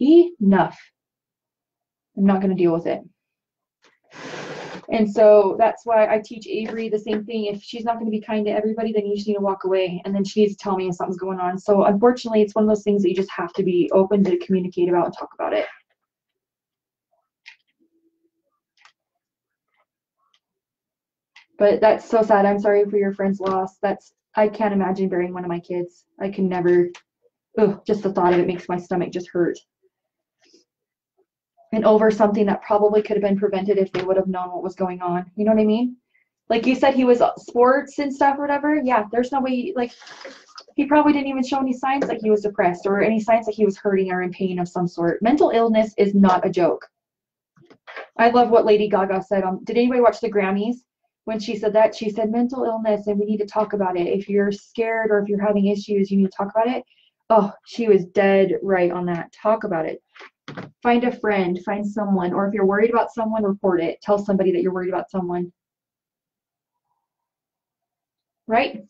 I'm not going to deal with it. And so that's why I teach Avery the same thing. If she's not going to be kind to everybody, then you just need to walk away, and then she needs to tell me if something's going on. So unfortunately, it's one of those things that you just have to be open to communicate about and talk about it. But that's so sad. I'm sorry for your friend's loss. I can't imagine burying one of my kids. I can never ugh, just the thought of it makes my stomach just hurt. And over something that probably could have been prevented if they would have known what was going on. You know what I mean? Like you said, he was sports and stuff or whatever. Yeah, there's no way, like, he probably didn't even show any signs that he was depressed or any signs that he was hurting or in pain of some sort. Mental illness is not a joke. I love what Lady Gaga said. Did anybody watch the Grammys? When she said that, she said, mental illness, and we need to talk about it. If you're scared or if you're having issues, you need to talk about it. Oh, she was dead right on that. Talk about it. Find a friend, find someone, or if you're worried about someone, report it. Tell somebody that you're worried about someone. Right?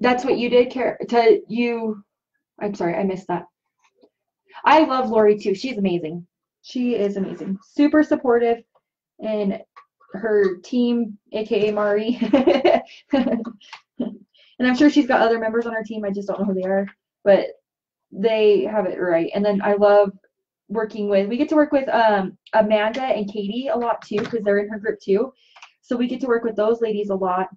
That's what you did, I'm sorry, I missed that. I love Lori too. She's amazing. She is amazing. Super supportive, and her team, aka Mari. And I'm sure she's got other members on her team. I just don't know who they are. But they have it right. And then I love working with, we get to work with Amanda and Katie a lot too, because they're in her group too. So we get to work with those ladies a lot.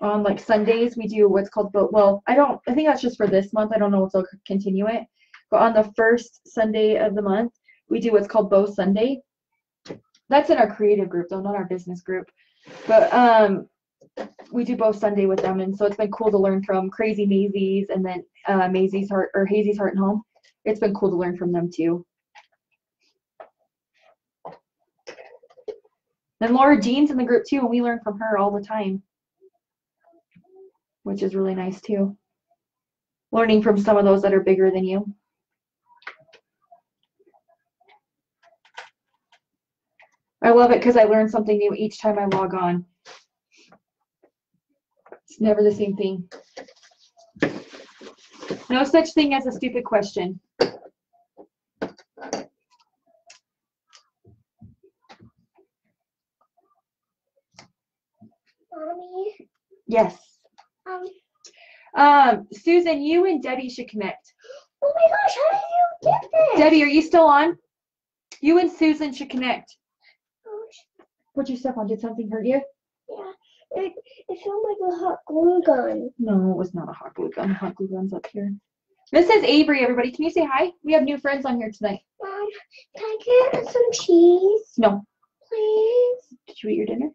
On like Sundays, we do what's called, well, I think that's just for this month. I don't know if they'll continue it. But on the first Sunday of the month, we do what's called Bow Sunday. That's in our creative group, though, not our business group. But we do Bow Sunday with them, and so it's been cool to learn from Crazy Maisie's and then Maisie's Heart, or Hazy's Heart and Home. It's been cool to learn from them too. And Laura Jean's in the group too, and we learn from her all the time, which is really nice too. Learning from some of those that are bigger than you. I love it because I learn something new each time I log on. It's never the same thing. No such thing as a stupid question. Mommy? Yes. Susan, you and Debbie should connect. Oh my gosh, how did you get this? Debbie, are you still on? You and Susan should connect. What'd you step on? Did something hurt you? Yeah. It sounded like a hot glue gun. No, it was not a hot glue gun. Hot glue gun's up here. This is Avery, everybody. Can you say hi? We have new friends on here tonight. Mom, can I get some cheese? No. Please? Did you eat your dinner?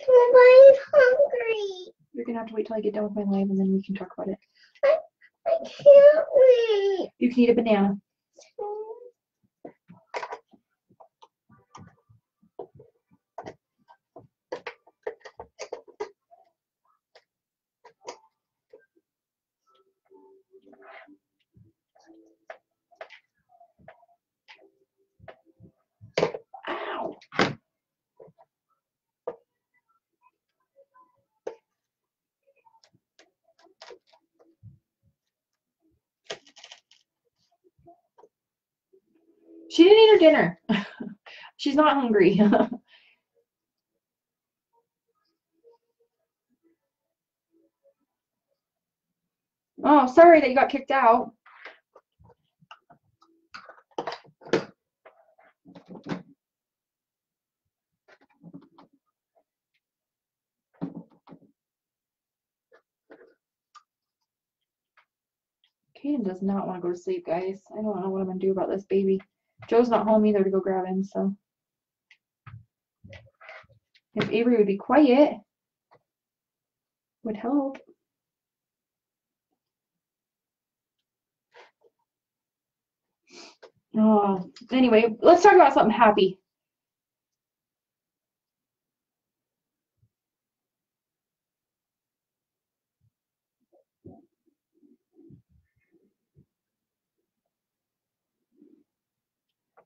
I'm really hungry. You're going to have to wait till I get done with my live, and then we can talk about it. I can't wait. You can eat a banana. She didn't eat her dinner. She's not hungry. Oh, sorry that you got kicked out. Kaden does not want to go to sleep, guys. I don't know what I'm going to do about this baby. Joe's not home either to go grab him, so. If Avery would be quiet, would help. Oh, anyway, let's talk about something happy.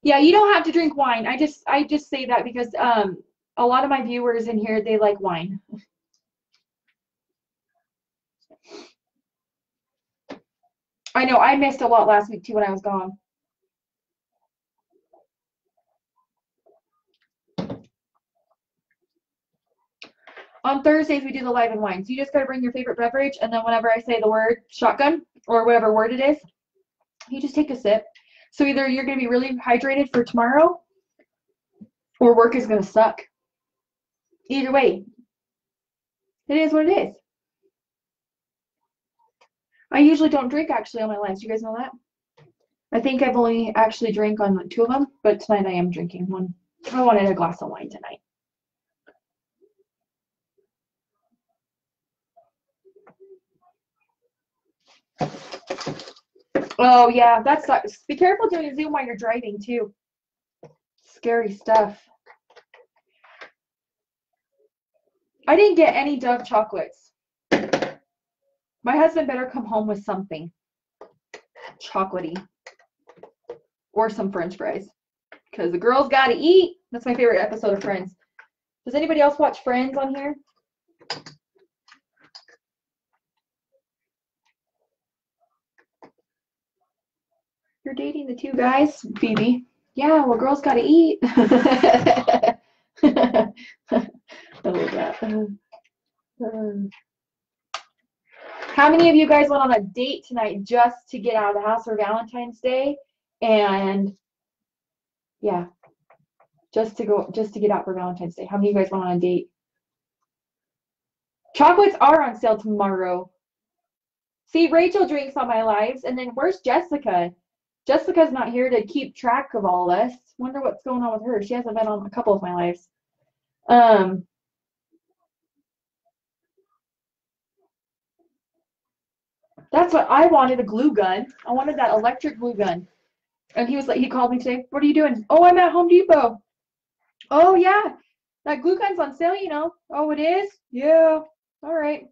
Yeah, you don't have to drink wine. I just say that because a lot of my viewers in here, they like wine. I know I missed a lot last week too when I was gone. On Thursdays we do the live and wine. So you just gotta bring your favorite beverage, and then whenever I say the word shotgun or whatever word it is, you just take a sip. So either you're going to be really hydrated for tomorrow, or work is going to suck. Either way, it is what it is. I usually don't drink actually on my lines. You guys know that? I think I've only actually drank on like 2 of them, but tonight I am drinking one. I wanted a glass of wine tonight. Oh yeah, that sucks. Be careful doing Zoom while you're driving too. Scary stuff. I didn't get any Dove chocolates. My husband better come home with something chocolatey or some French fries, because the girls gotta eat. That's my favorite episode of Friends. Does anybody else watch Friends on here? You're dating the 2 guys, Phoebe. Yeah, well, girls gotta eat. I love that. How many of you guys went on a date tonight just to get out of the house for Valentine's Day? And yeah, just to get out for Valentine's Day. How many of you guys went on a date? Chocolates are on sale tomorrow. See, Rachel drinks on my lives, and then where's Jessica? Jessica's not here to keep track of all this. Wonder what's going on with her. She hasn't been on a couple of my lives. That's what I wanted, a glue gun. I wanted that electric glue gun. And he was like, he called me today. What are you doing? Oh, I'm at Home Depot. Oh, yeah. That glue gun's on sale, you know. Oh, it is? Yeah. All right. And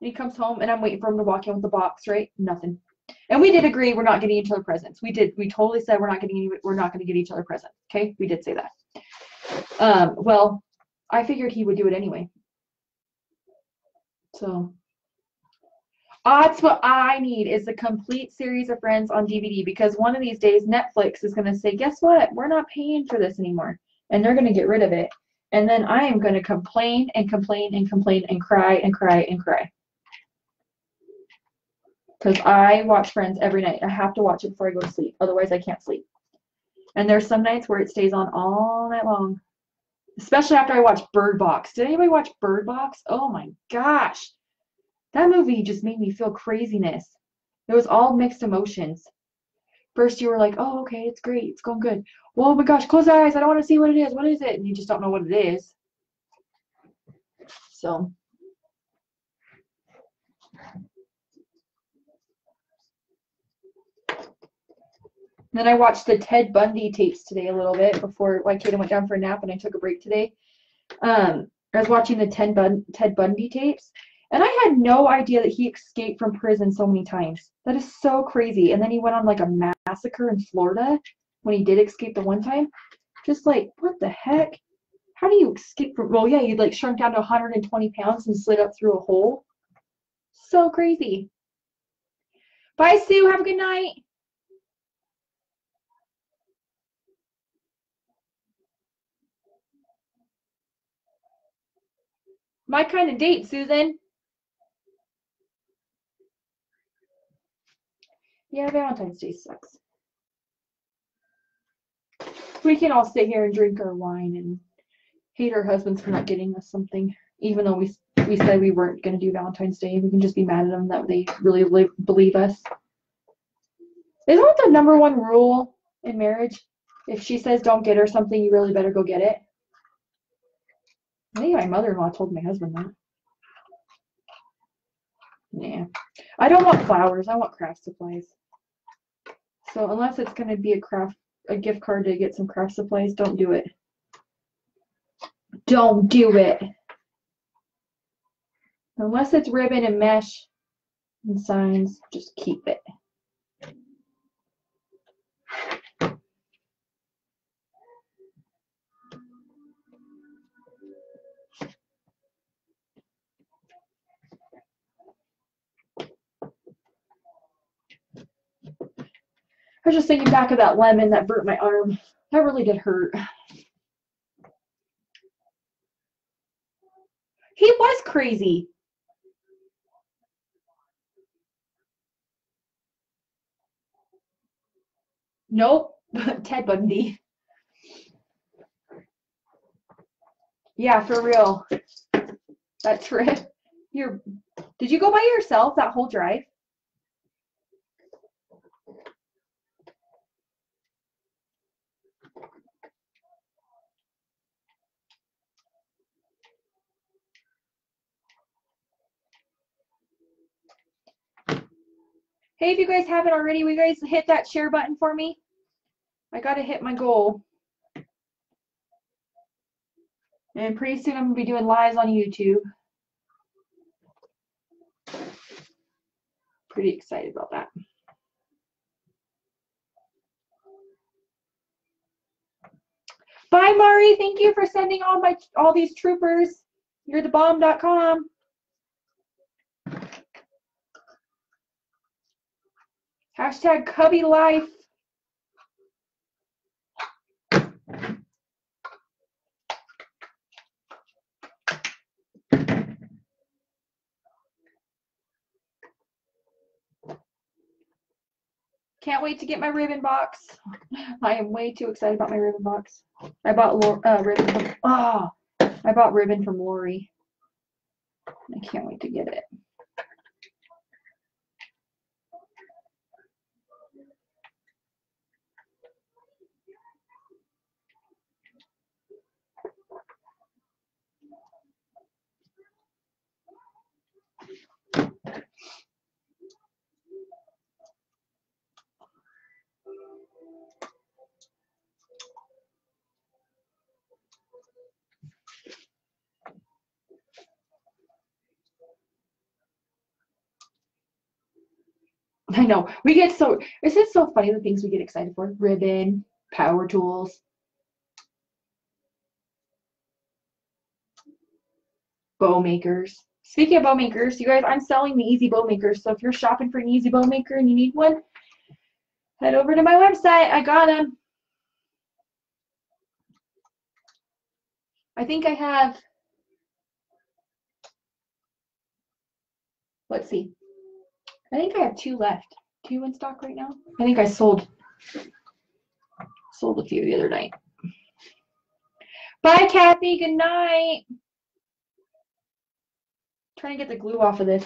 he comes home, and I'm waiting for him to walk in with the box, right? Nothing. And we did agree we're not getting each other presents. We totally said we're not going to get each other presents. Okay, we did say that. Well, I figured he would do it anyway. So that's what I need, is the complete series of Friends on DVD, because one of these days Netflix is going to say, guess what? We're not paying for this anymore, and they're going to get rid of it, and then I am going to complain and complain and complain and cry and cry and cry. Because I watch Friends every night. I have to watch it before I go to sleep. Otherwise, I can't sleep. And there's some nights where it stays on all night long. Especially after I watch Bird Box. Did anybody watch Bird Box? Oh, my gosh. That movie just made me feel craziness. It was all mixed emotions. First, you were like, oh, okay, it's great. It's going good. Well, oh, my gosh, close your eyes. I don't want to see what it is. What is it? And you just don't know what it is. So... then I watched the Ted Bundy tapes today a little bit before Kaden went down for a nap, and I took a break today. I was watching the Ted Bundy tapes, and I had no idea that he escaped from prison so many times. That is so crazy. And then he went on like a massacre in Florida when he did escape the one time. Just like, what the heck? How do you escape from, well, yeah, you like shrunk down to 120 pounds and slid up through a hole. So crazy. Bye, Sue. Have a good night. My kind of date, Susan. Yeah, Valentine's Day sucks. We can all sit here and drink our wine and hate our husbands for not getting us something, even though we said we weren't going to do Valentine's Day. We can just be mad at them that they really believe us. Isn't that the #1 rule in marriage? If she says don't get her something, you really better go get it. I think my mother-in-law told my husband that. Nah. I don't want flowers. I want craft supplies. So unless it's going to be a gift card to get some craft supplies, don't do it. Don't do it. Unless it's ribbon and mesh and signs, just keep it. I was just thinking back of that lemon that burnt my arm. That really did hurt. He was crazy. Nope. Ted Bundy. Yeah, for real. That trip. Did you go by yourself that whole drive? Hey, if you guys haven't already, will you guys hit that share button for me? I gotta hit my goal. And pretty soon I'm gonna be doing lives on YouTube. Pretty excited about that. Bye, Mari. Thank you for sending all these troopers. You're the bomb.com. Hashtag cubby life. Can't wait to get my ribbon box. I am way too excited about my ribbon box. I bought ribbon from Lori. I can't wait to get it. I know, we get so, it's just so funny the things we get excited for. Ribbon, power tools, bow makers. Speaking of bow makers, you guys, I'm selling the easy bow makers. So if you're shopping for an easy bow maker and you need one, head over to my website. I got them. I think I have, let's see. I think I have two left, two in stock right now. I think I sold a few the other night. Bye, Kathy, good night. I'm trying to get the glue off of this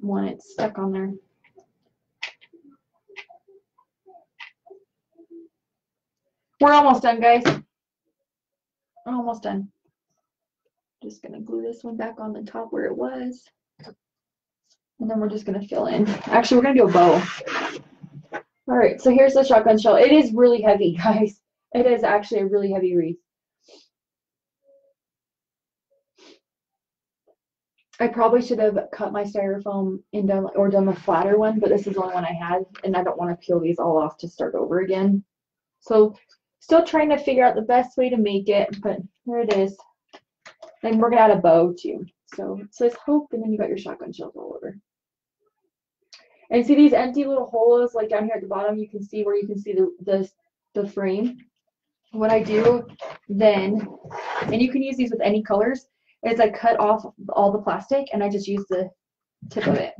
one, it's stuck on there. We're almost done, guys. We're almost done. Just gonna glue this one back on the top where it was. And then we're just going to fill in. Actually, we're going to do a bow. All right, so here's the shotgun shell. It is really heavy, guys. It is actually a really heavy wreath. I probably should have cut my styrofoam and done a flatter one, but this is the only one I had, and I don't want to peel these all off to start over again. So still trying to figure out the best way to make it, but here it is. And we're going to add a bow, too. So it says hope, and then you got your shotgun shells all over. And see these empty little holes, like down here at the bottom, you can see where you can see the frame. What I do then, and you can use these with any colors, is I cut off all the plastic, and I just use the tip of it.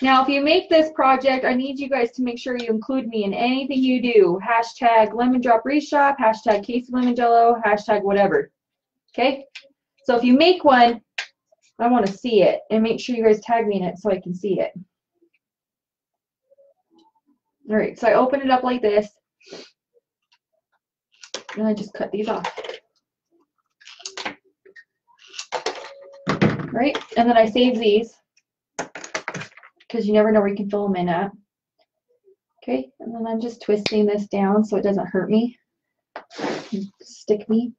Now, if you make this project, I need you guys to make sure you include me in anything you do. Hashtag Lemon Drop Reece Shop, hashtag Kaycee Lemongello, hashtag whatever. Okay? So if you make one, I want to see it. And make sure you guys tag me in it so I can see it. All right, so I open it up like this. And I just cut these off. All right? And then I save these, because you never know where you can fill them in at. Okay, and then I'm just twisting this down so it doesn't hurt me, stick me.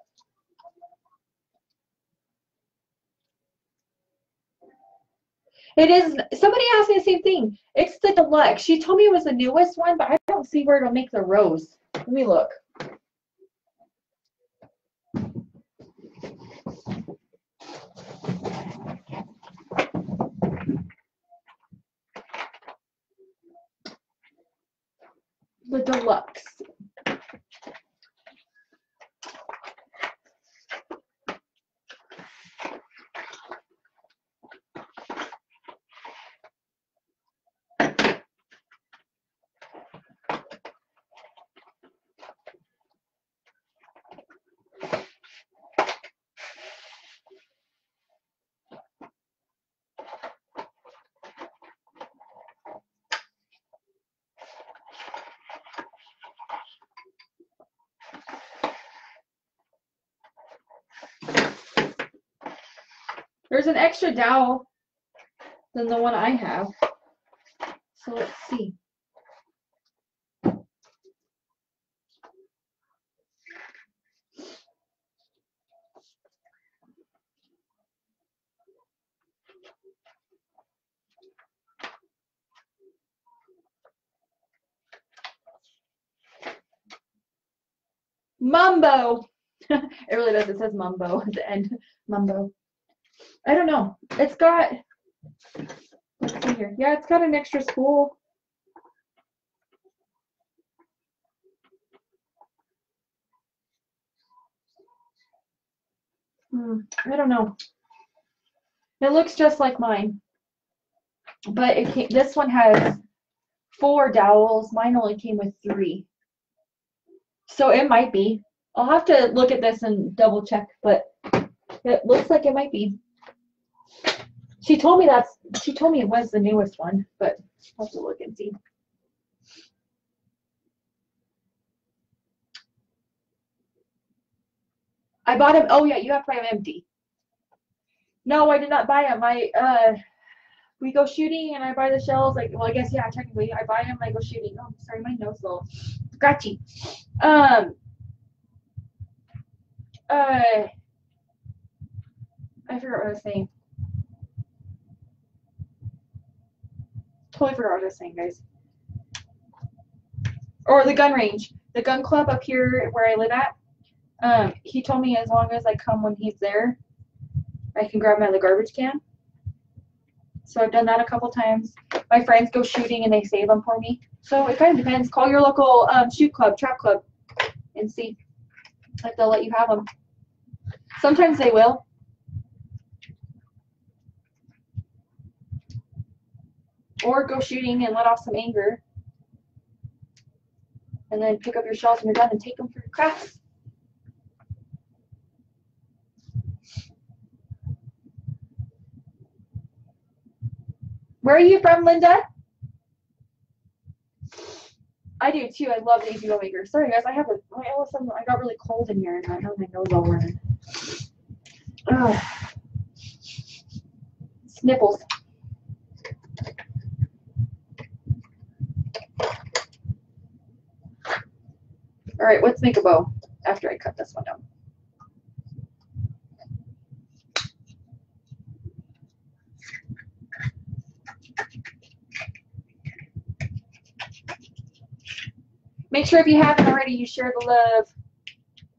It is, somebody asked me the same thing. It's the deluxe. She told me it was the newest one, but I don't see where it'll make the rose. Let me look. The deluxe. There's an extra dowel than the one I have. So let's see. Mumbo. It really does. It says Mumbo at the end. Mumbo. I don't know. It's got, let's see here. Yeah, it's got an extra spool. I don't know. It looks just like mine. But it came, this one has 4 dowels. Mine only came with 3. So it might be. I'll have to look at this and double check, but it looks like it might be. She told me that's, she told me it was the newest one, but I'll have to look and see. I bought them. Oh yeah, you have to buy them empty. No, I did not buy them. We go shooting and I buy the shells. Like, well, I guess, yeah, technically I buy them and I go shooting. Oh, sorry, my nose is a little scratchy. I forgot what I was saying. Totally forgot what I was saying, guys. Or the gun range. The gun club up here where I live at. He told me as long as I come when he's there, I can grab him out of the garbage can. So I've done that a couple times. My friends go shooting and they save them for me. So it kind of depends. Call your local shoot club, trap club, and see if they'll let you have them. Sometimes they will. Or go shooting and let off some anger. And then pick up your shells when you're done and take them for your crafts. Where are you from, Linda? I do too. I love these deal makers. Sorry guys, I have a, all of a sudden I got really cold in here and I know my nose all running. Ugh. Sniffles. All right, let's make a bow after I cut this one down. Make sure if you haven't already, you share the love.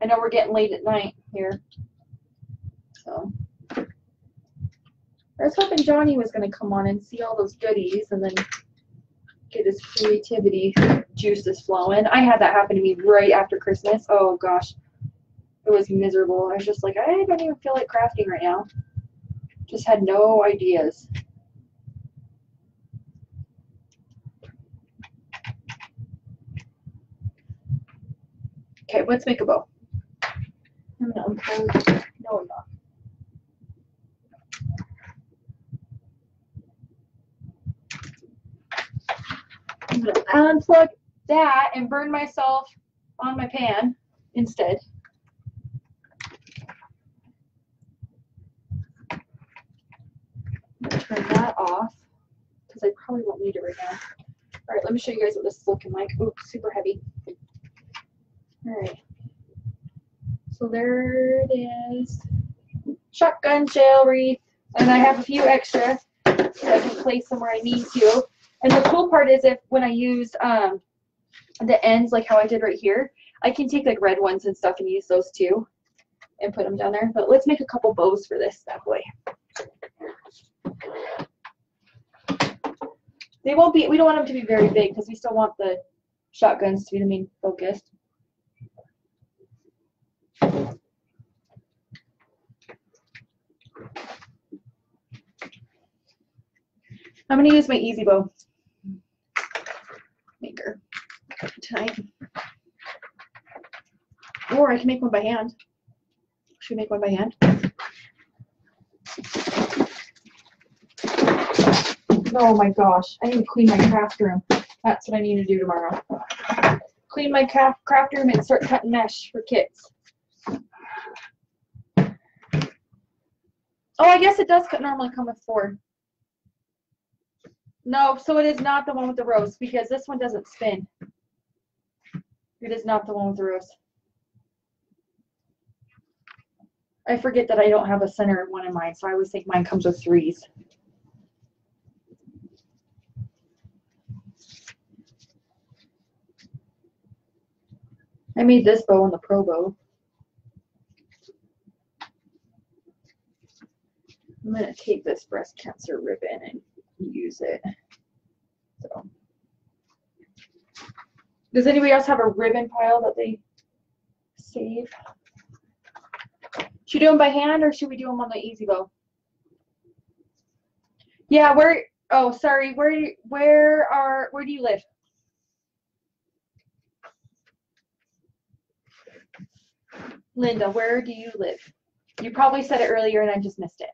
I know we're getting late at night here. So I was hoping Johnny was going to come on and see all those goodies and then get his creativity juices flowing. I had that happen to me right after Christmas. Oh gosh, it was miserable. I was just like, I don't even feel like crafting right now. Just had no ideas. Okay, let's make a bow. I'm gonna unfold. No, I'm not. I'm gonna unplug that and burn myself on my pan instead. I'm gonna turn that off because I probably won't need it right now. All right, let me show you guys what this is looking like. Oops, super heavy. All right, so there it is, shotgun shell wreath, and I have a few extra so I can place them where I need to. And the cool part is if when I use the ends, like how I did right here, I can take like red ones and stuff and use those too and put them down there. But let's make a couple bows for this bad boy. They won't be, we don't want them to be very big because we still want the shotguns to be the main focus. I'm going to use my easy bow maker tonight, or I can make one by hand. Should we make one by hand? Oh my gosh, I need to clean my craft room. That's what I need to do tomorrow. Clean my craft room and start cutting mesh for kits. Oh, I guess it does normally come with 4. No, so it is not the one with the rose, because this one doesn't spin. It is not the one with the rose. I forget that I don't have a center one in mine, so I always think mine comes with 3s. I made this bow and the pro bow. I'm going to take this breast cancer ribbon and use it. So, does anybody else have a ribbon pile that they save? Should we do them by hand, or should we do them on the easy bow? Yeah, where? Oh, sorry. Where do you live? Linda, where do you live? You probably said it earlier and I just missed it.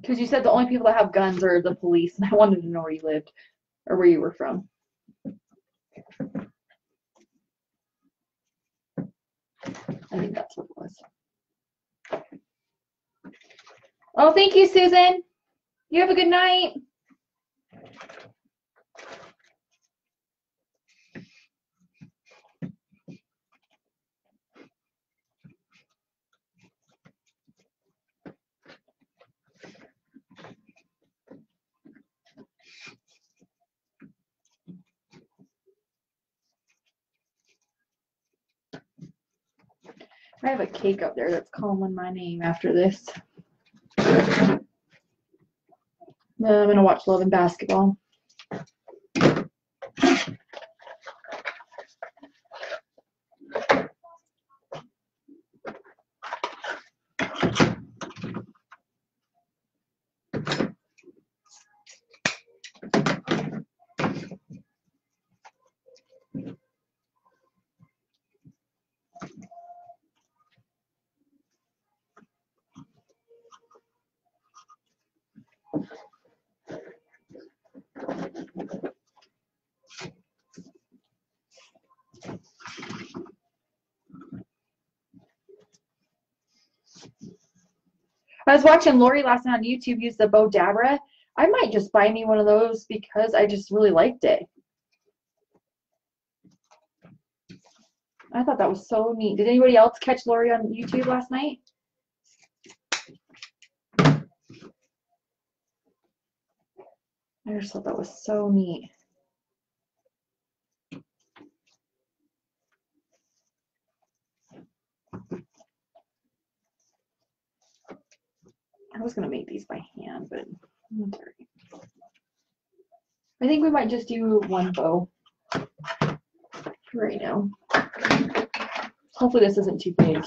Because you said the only people that have guns are the police, and I wanted to know where you lived or where you were from. I think that's what it was. Oh, thank you, Susan. You have a good night. I have a cake up there that's calling my name after this. I'm going to watch Love and Basketball. I was watching Lori last night on YouTube use the Bowdabra. I might just buy me one of those because I just really liked it. I thought that was so neat. Did anybody else catch Lori on YouTube last night? I just thought that was so neat. I was going to make these by hand, but I think we might just do one bow right now. Hopefully this isn't too big.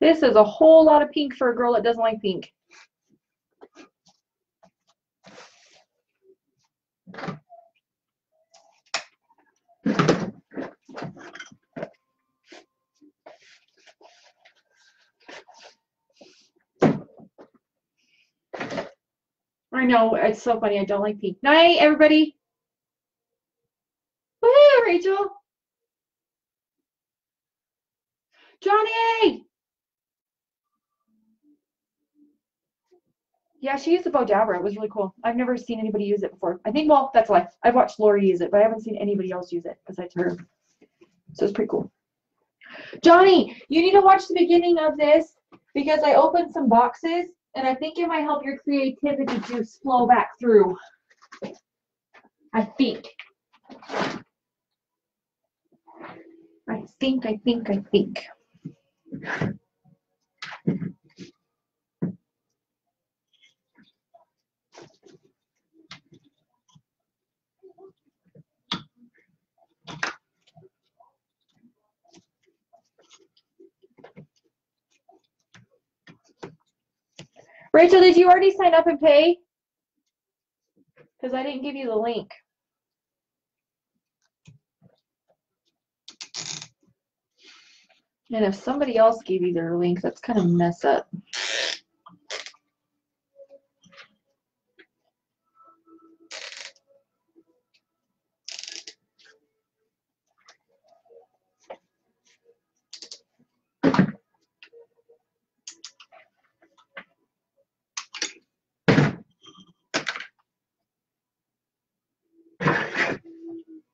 This is a whole lot of pink for a girl that doesn't like pink. I know, it's so funny, I don't like pink. Night, everybody. Woohoo, Rachel. Johnny. Yeah, she used the Bowdabra. It was really cool. I've never seen anybody use it before. I think, well, that's a lie. I've watched Lori use it, but I haven't seen anybody else use it besides her. So it's pretty cool. Johnny, you need to watch the beginning of this because I opened some boxes, and I think it might help your creativity to flow back through. I think. Rachel, did you already sign up and pay? Because I didn't give you the link. And if somebody else gave you their link, that's kind of a mess up.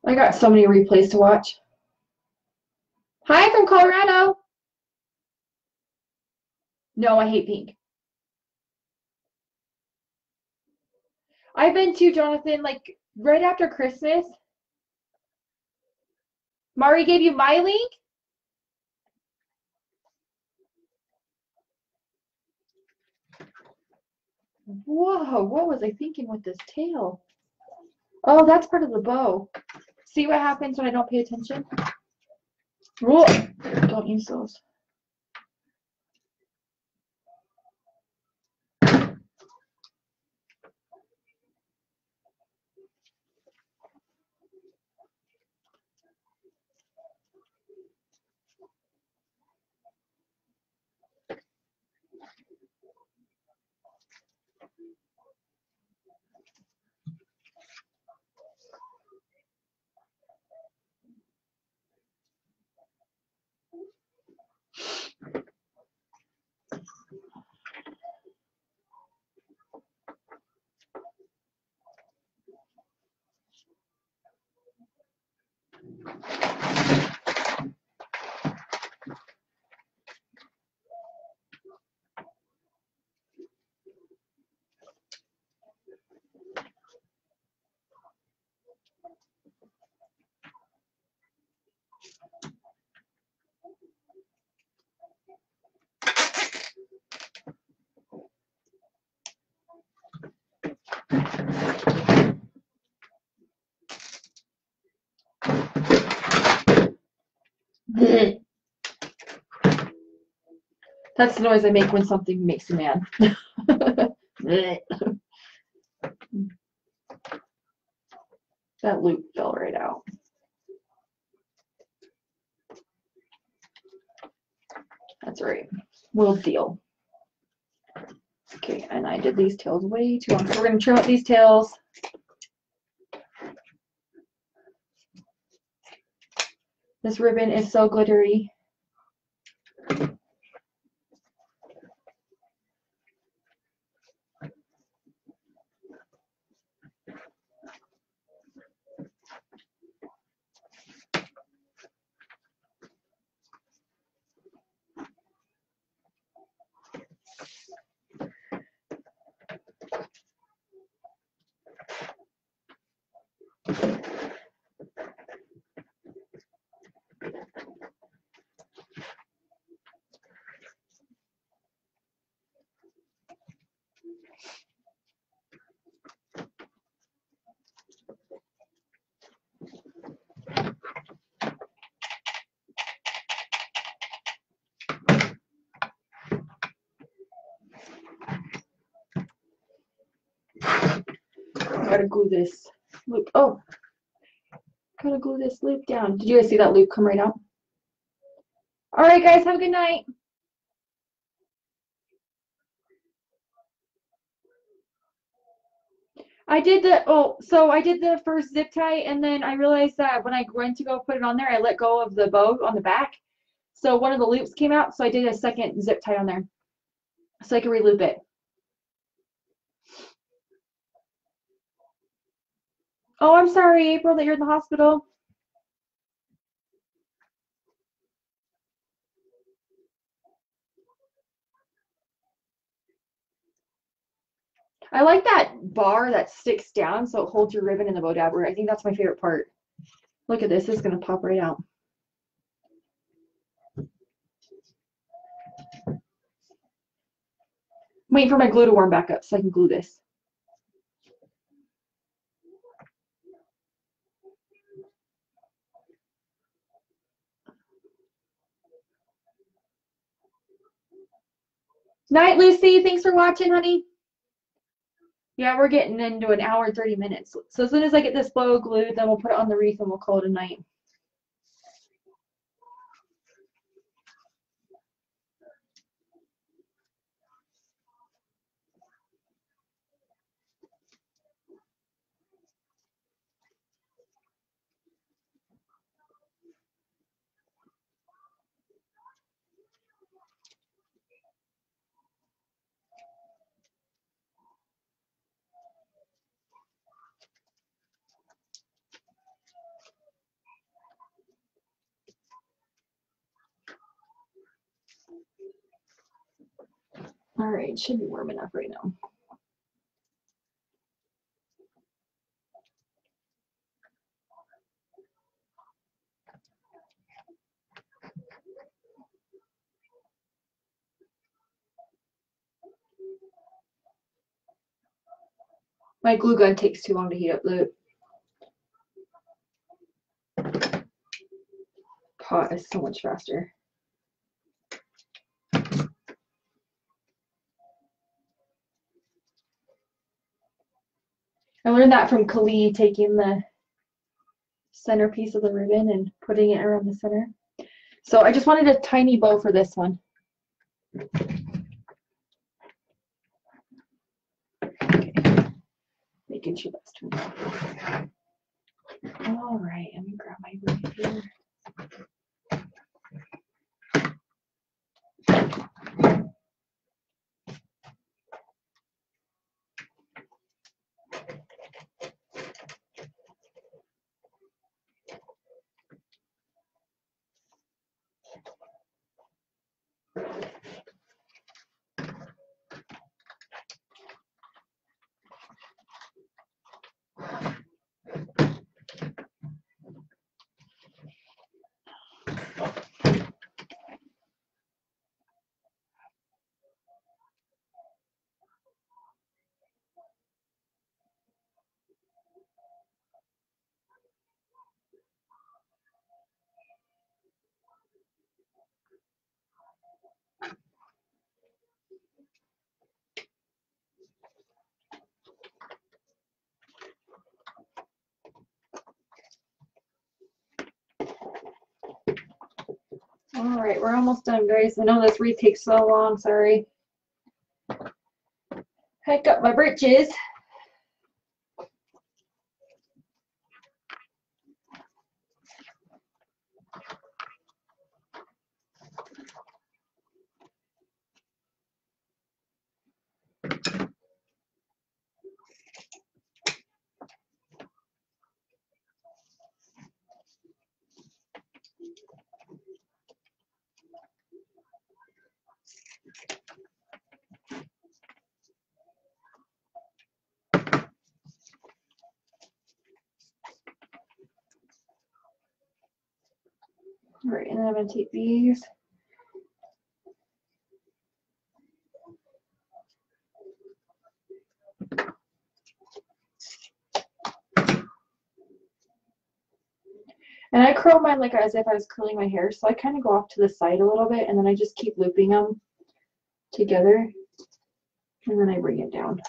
I got so many replays to watch. Hi from Colorado. No, I hate pink. I've been to, Jonathan, like right after Christmas. Mari gave you my link? Whoa, what was I thinking with this tail? Oh, that's part of the bow. See what happens when I don't pay attention? Whoa, don't use those. That's the noise I make when something makes a man. That loop fell right out. That's right. We'll deal. Okay, and I did these tails way too long. So we're going to trim up these tails. This ribbon is so glittery. Gotta glue this loop. Oh, gotta glue this loop down. Did you guys see that loop come right out? All right, guys, have a good night. I did the I did the first zip tie, and then I realized that when I went to go put it on there, I let go of the bow on the back, so one of the loops came out. So I did a second zip tie on there, so I could re-loop it. Oh, I'm sorry, April, that you're in the hospital. I like that bar that sticks down so it holds your ribbon in the Bowdabra. I think that's my favorite part. Look at this, it's going to pop right out. I'm waiting for my glue to warm back up so I can glue this. Night, Lucy. Thanks for watching, honey. Yeah, we're getting into an hour and 30 minutes. So as soon as I get this bow glued, then we'll put it on the wreath and we'll call it a night. All right, should be warm enough right now. My glue gun takes too long to heat up the pot, is so much faster. I learned that from Kaylee, taking the centerpiece of the ribbon and putting it around the center. So I just wanted a tiny bow for this one. Okay. Making sure that's turned off. All right, let me grab my wreath here. All right, we're almost done, guys. I know this wreath takes so long, sorry. Hike up my britches. All right, and then I'm going to take these. And I curl mine like as if I was curling my hair, so I kind of go off to the side a little bit, and then I just keep looping them together, and then I bring it down.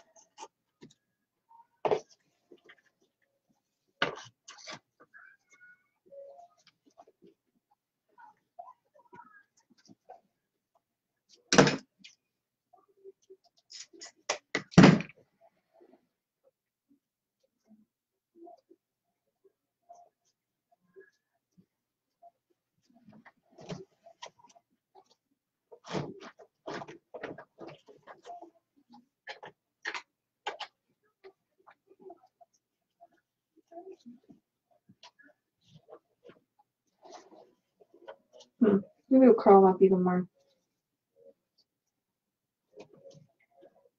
Maybe we'll curl them up even more.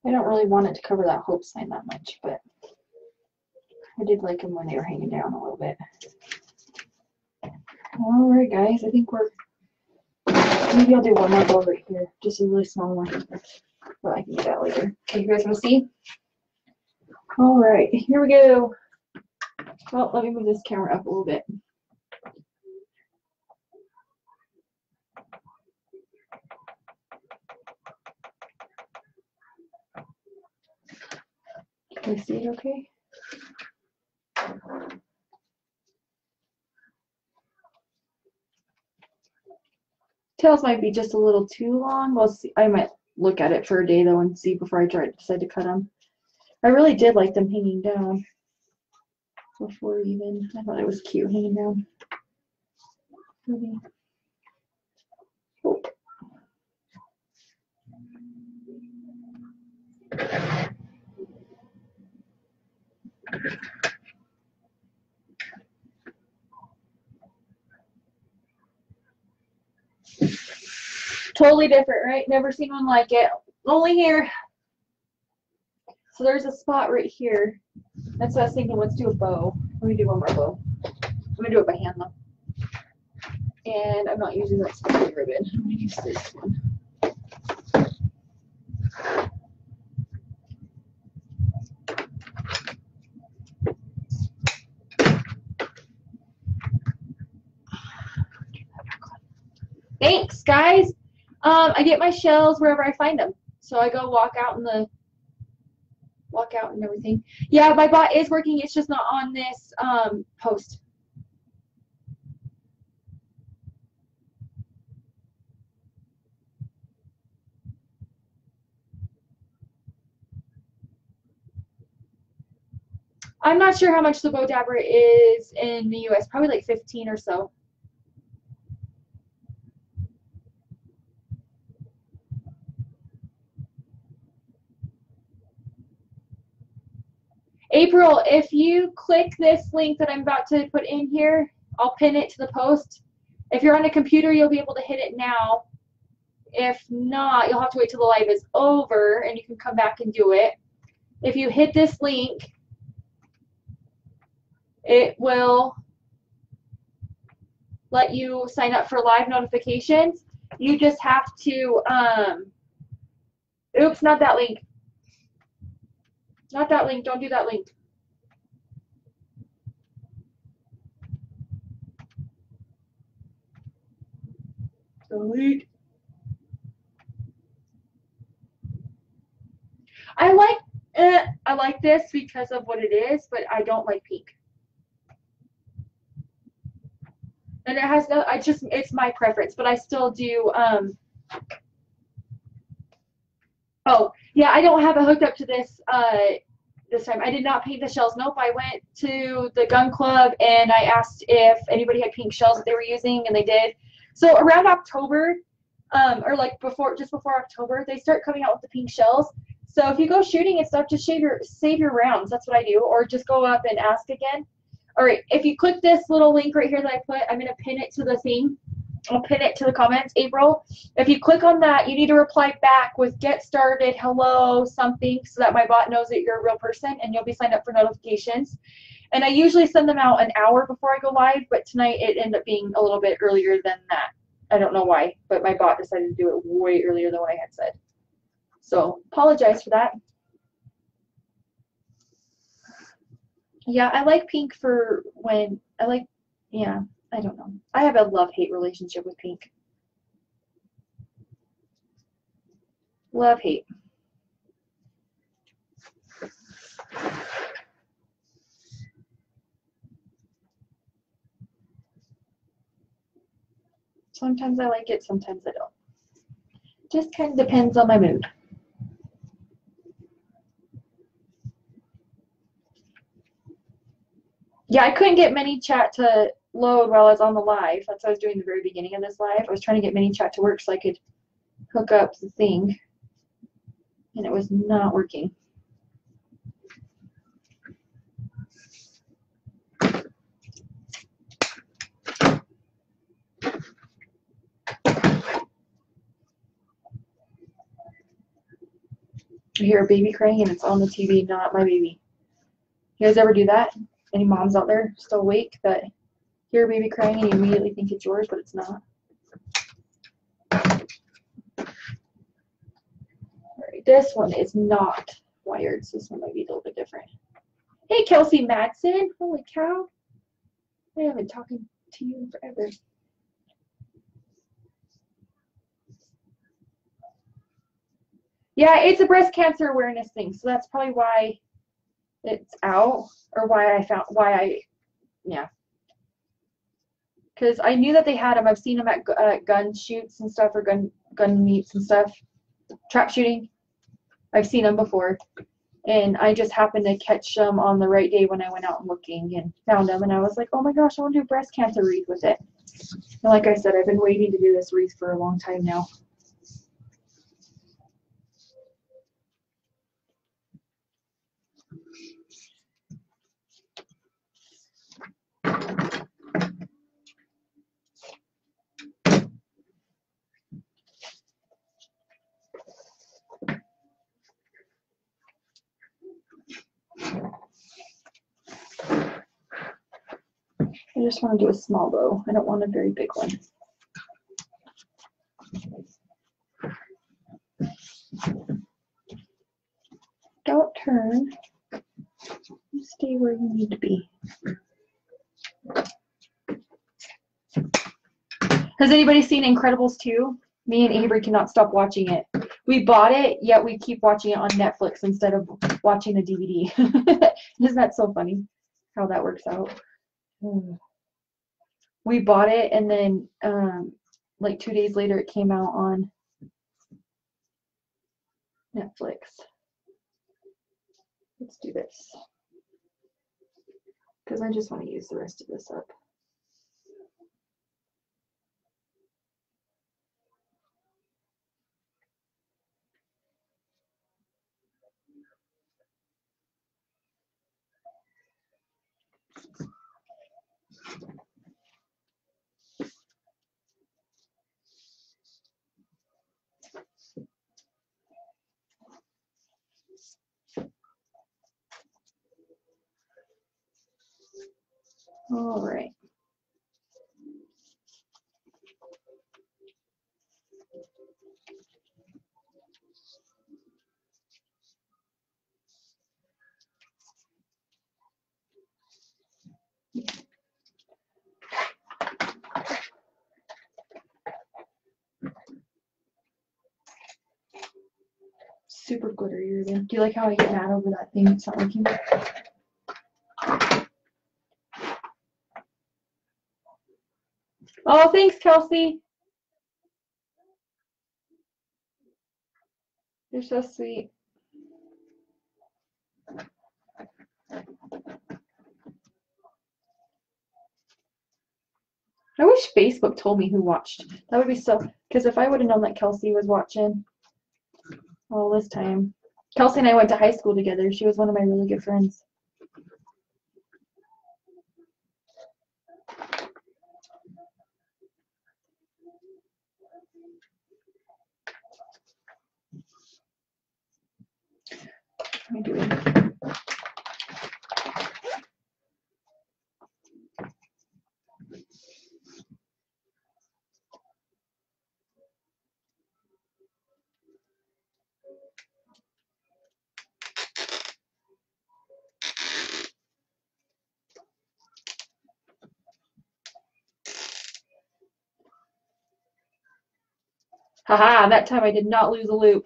I don't really want it to cover that hope sign that much, but I did like them when they were hanging down a little bit. All right, guys, I think we're, maybe I'll do one more bow right here, just a really small one, but I can do that later. Okay, you guys want to see? All right, here we go. Well, let me move this camera up a little bit. Can you see it okay? Tails might be just a little too long. We'll see. I might look at it for a day though and see before I decide to cut them. I really did like them hanging down before even. I thought it was cute hanging down. Okay. Oh. Totally different, right? Never seen one like it. Only here. So there's a spot right here. That's what I was thinking. Let's do a bow. Let me do one more bow. I'm gonna do it by hand though. And I'm not using that sparkly ribbon. I'm gonna use this one. Thanks, guys. I get my shells wherever I find them. So I go walk out and everything. Yeah, my bot is working. It's just not on this post. I'm not sure how much the Bowdabra is in the US, probably like 15 or so. April, if you click this link that I'm about to put in here, I'll pin it to the post. If you're on a computer, you'll be able to hit it now. If not, you'll have to wait till the live is over and you can come back and do it. If you hit this link, it will let you sign up for live notifications. You just have to, oops, not that link. Not that link, don't do that link. Delete. I like this because of what it is, but I don't like pink. And it has no, it's my preference, but I still do, oh, yeah, I don't have it hooked up to this this time. I did not paint the shells. Nope, I went to the gun club and I asked if anybody had pink shells that they were using, and they did. So around October, or like before, just before October, they start coming out with the pink shells. So if you go shooting and stuff, just save your rounds. That's what I do, or just go up and ask again. All right, if you click this little link right here that I put, I'm gonna pin it to the thing. I'll pin it to the comments, April. If you click on that, you need to reply back with get started, hello, something, so that my bot knows that you're a real person and you'll be signed up for notifications. And I usually send them out an hour before I go live, but tonight it ended up being a little bit earlier than that. I don't know why, but my bot decided to do it way earlier than what I had said. So apologize for that. Yeah, I like pink for when I like, yeah. I don't know. I have a love-hate relationship with pink. Love-hate. Sometimes I like it, sometimes I don't. Just kind of depends on my mood. Yeah, I couldn't get many chat to load while I was on the live. That's what I was doing at the very beginning of this live. I was trying to get ManyChat to work so I could hook up the thing, and it was not working. I hear a baby crying and it's on the TV, not my baby. You guys ever do that? Any moms out there still awake that hear a baby crying and you immediately think it's yours, but it's not? All right, this one is not wired, so this one might be a little bit different. Hey, Kelsey Madsen. Holy cow. I haven't been talking to you in forever. Yeah, it's a breast cancer awareness thing, so that's probably why it's out, or why I found, why I, yeah. Because I knew that they had them. I've seen them at gun shoots and stuff, or gun meets and stuff. Trap shooting. I've seen them before. And I just happened to catch them on the right day when I went out looking and found them. And I was like, oh my gosh, I want to do a breast cancer wreath with it. And like I said, I've been waiting to do this wreath for a long time now. I just want to do a small bow. I don't want a very big one. Don't turn. You stay where you need to be. Has anybody seen Incredibles 2? Me and Avery cannot stop watching it. We bought it, yet we keep watching it on Netflix instead of watching the DVD. Isn't that so funny how that works out? We bought it, and then like 2 days later it came out on Netflix. Let's do this, because I just want to use the rest of this up. All right. Super glittery. Do you like how I get mad over that thing? It's not working. Oh, thanks, Kelsey. You're so sweet. I wish Facebook told me who watched. That would be so, because if I would have known that Kelsey was watching all this time. Kelsey and I went to high school together. She was one of my really good friends. What am I doing? Haha, that time I did not lose a loop.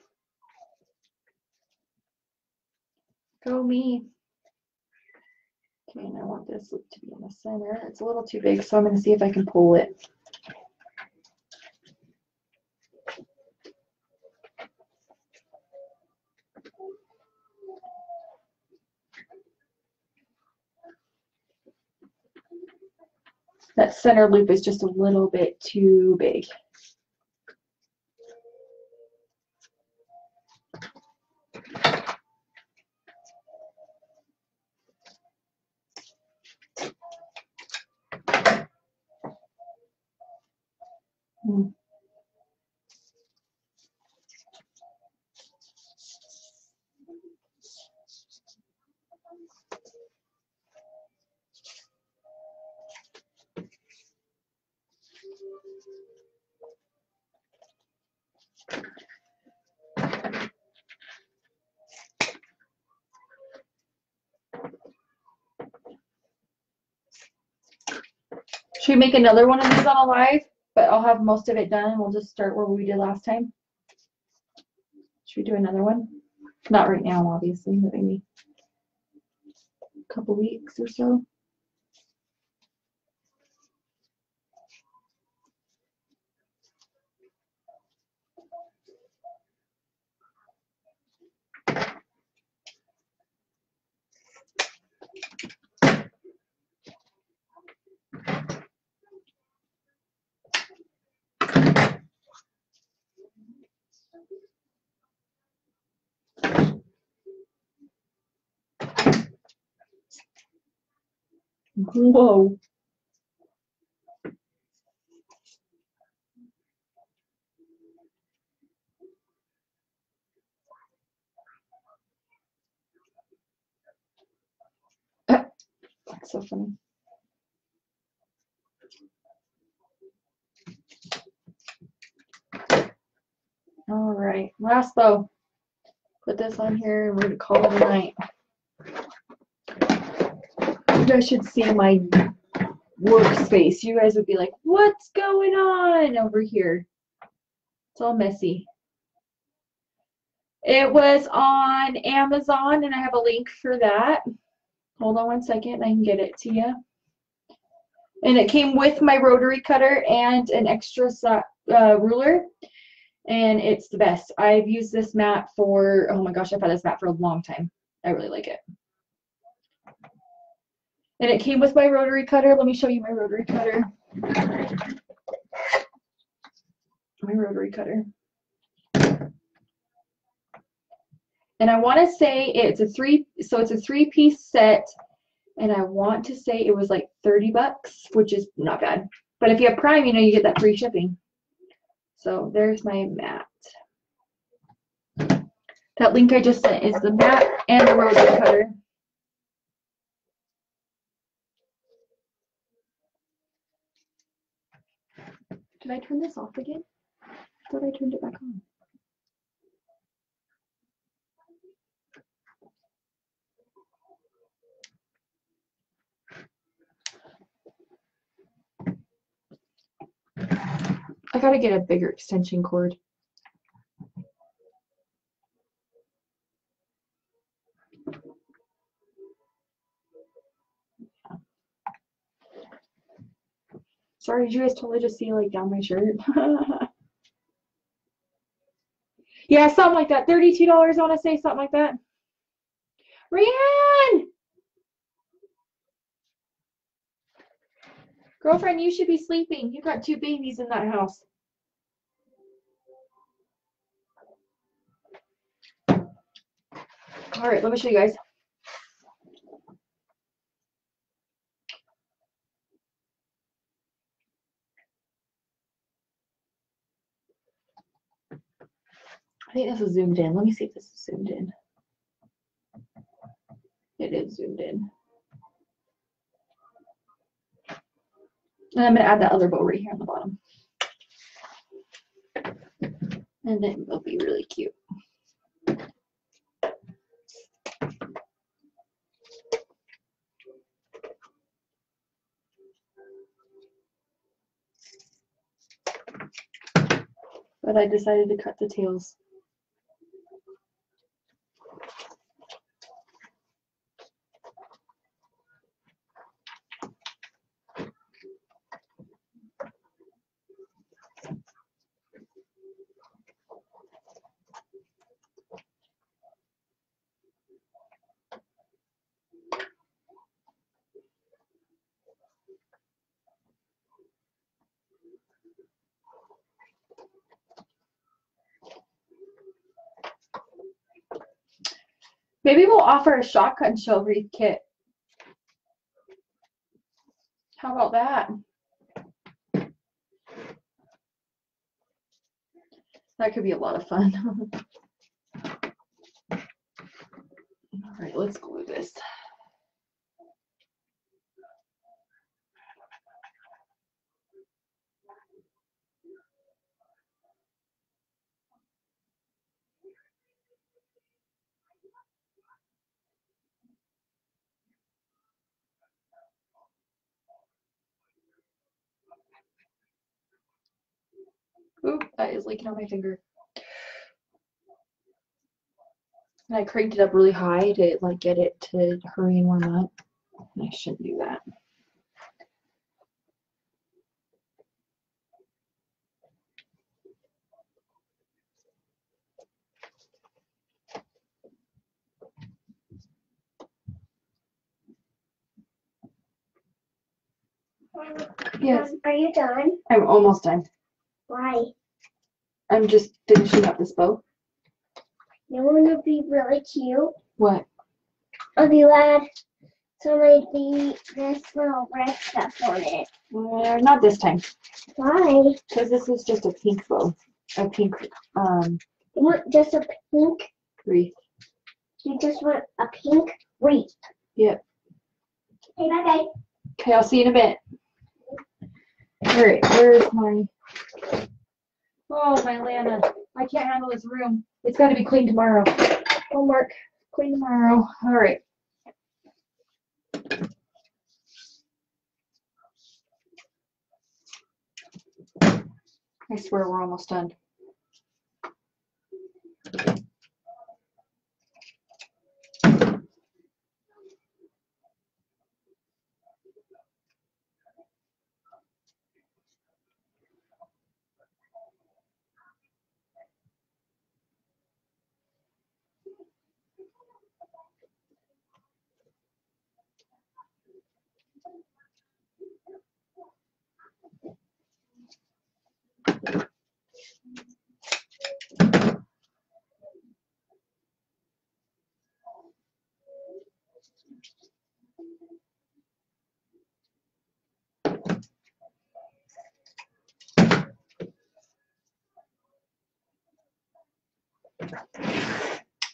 Go me. Okay, and I want this loop to be in the center. It's a little too big, so I'm going to see if I can pull it. That center loop is just a little bit too big. Should we make another one of these on a live? But I'll have most of it done, and we'll just start where we did last time. Should we do another one? Not right now, obviously. Maybe. a couple weeks or so. Whoa. Ah, that's so funny. All right, last bow. Put this on here and we're gonna call it a night. You guys should see my workspace. You guys would be like, what's going on over here? It's all messy. It was on Amazon, and I have a link for that. Hold on one second, I can get it to you. And it came with my rotary cutter and an extra ruler, and it's the best. I've used this mat for, oh my gosh, I've had this mat for a long time. I really like it. And it came with my rotary cutter. Let me show you my rotary cutter. My rotary cutter. And I want to say it's a three-piece set. And I want to say it was like $30, which is not bad. But if you have Prime, you know you get that free shipping. So there's my mat. That link I just sent is the mat and the rotary cutter. Did I turn this off again? I thought I turned it back on. I gotta get a bigger extension cord. Sorry, did you guys totally just see like down my shirt? Yeah, something like that. $32, I want to say, something like that. Rianne! Girlfriend, you should be sleeping. You got two babies in that house. All right, let me show you guys. I think this is zoomed in. Let me see if this is zoomed in. It is zoomed in. And I'm going to add that other bow right here on the bottom. And then it'll be really cute. But I decided to cut the tails. Maybe we'll offer a shotgun shell wreath kit. How about that? That could be a lot of fun. All right, let's glue this. Oop, that is leaking on my finger. And I cranked it up really high to like get it to hurry and warm up. And I shouldn't do that. Yes. Are you done? I'm almost done. Why? I'm just finishing up this bow. You want to be really cute? What? If you add some of this little red stuff on it. Not this time. Why? Because this is just a pink bow. A pink. You want just a pink wreath. You just want a pink wreath. Yep. Okay, bye bye. Okay, I'll see you in a bit. Alright, where's my... Oh, my Lana. I can't handle this room. It's got to be clean tomorrow. Homework. Clean tomorrow. Alright. I swear we're almost done.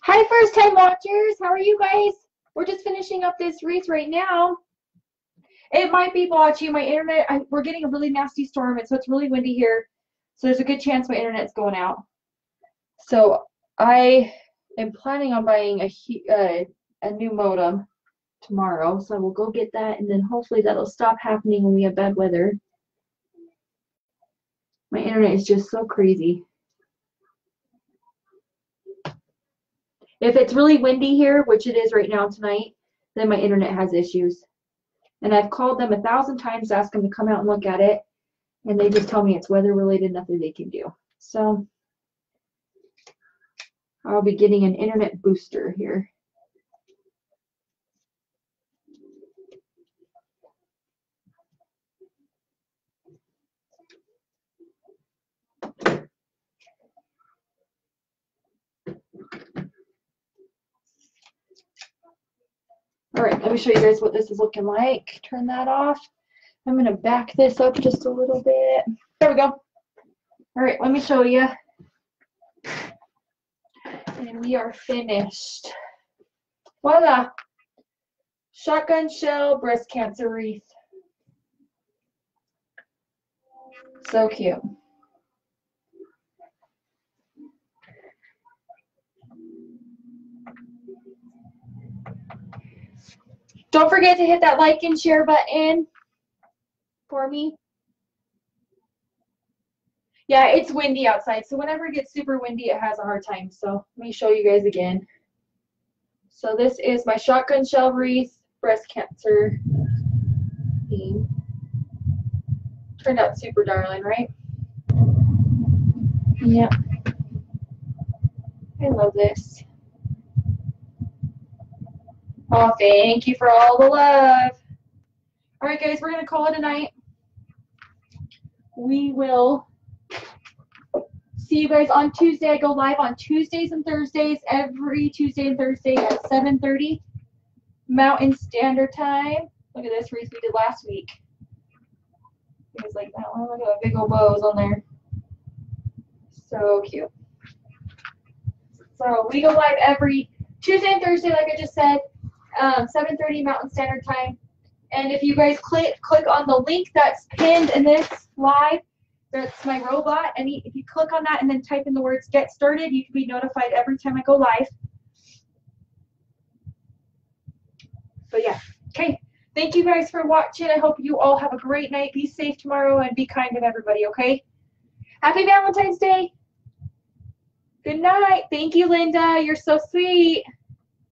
Hi, first time watchers. How are you guys? We're just finishing up this wreath right now. It might be blotchy. My internet, we're getting a really nasty storm, and so it's really windy here. So there's a good chance my internet's going out. So I am planning on buying a new modem tomorrow. So I will go get that, and then hopefully that'll stop happening when we have bad weather. My internet is just so crazy. If it's really windy here, which it is right now tonight, then my internet has issues. And I've called them 1,000 times to ask them to come out and look at it, and they just tell me it's weather related, nothing they can do. So I'll be getting an internet booster here. All right, let me show you guys what this is looking like. Turn that off. I'm going to back this up just a little bit. There we go. All right, let me show you. And we are finished. Voila. Shotgun shell breast cancer wreath. So cute. Don't forget to hit that like and share button for me. Yeah, it's windy outside, so whenever it gets super windy, it has a hard time. So let me show you guys again. So this is my shotgun shell wreath, breast cancer theme. Turned out super darling, right? Yeah. I love this. Oh, thank you for all the love. All right, guys, we're going to call it a night. We will see you guys on Tuesday. I go live on Tuesdays and Thursdays, every Tuesday and Thursday at 7:30 Mountain Standard Time. Look at this wreath we did last week. It was like that one. Look at the big old bows on there. So cute. So we go live every Tuesday and Thursday, like I just said. 7:30 Mountain Standard Time, and if you guys click on the link that's pinned in this live, that's my robot, and if you click on that and then type in the words "get started," you can be notified every time I go live. But yeah, okay, thank you guys for watching. I hope you all have a great night. Be safe tomorrow and be kind to everybody, okay? Happy Valentine's Day. Good night. Thank you, Linda. You're so sweet.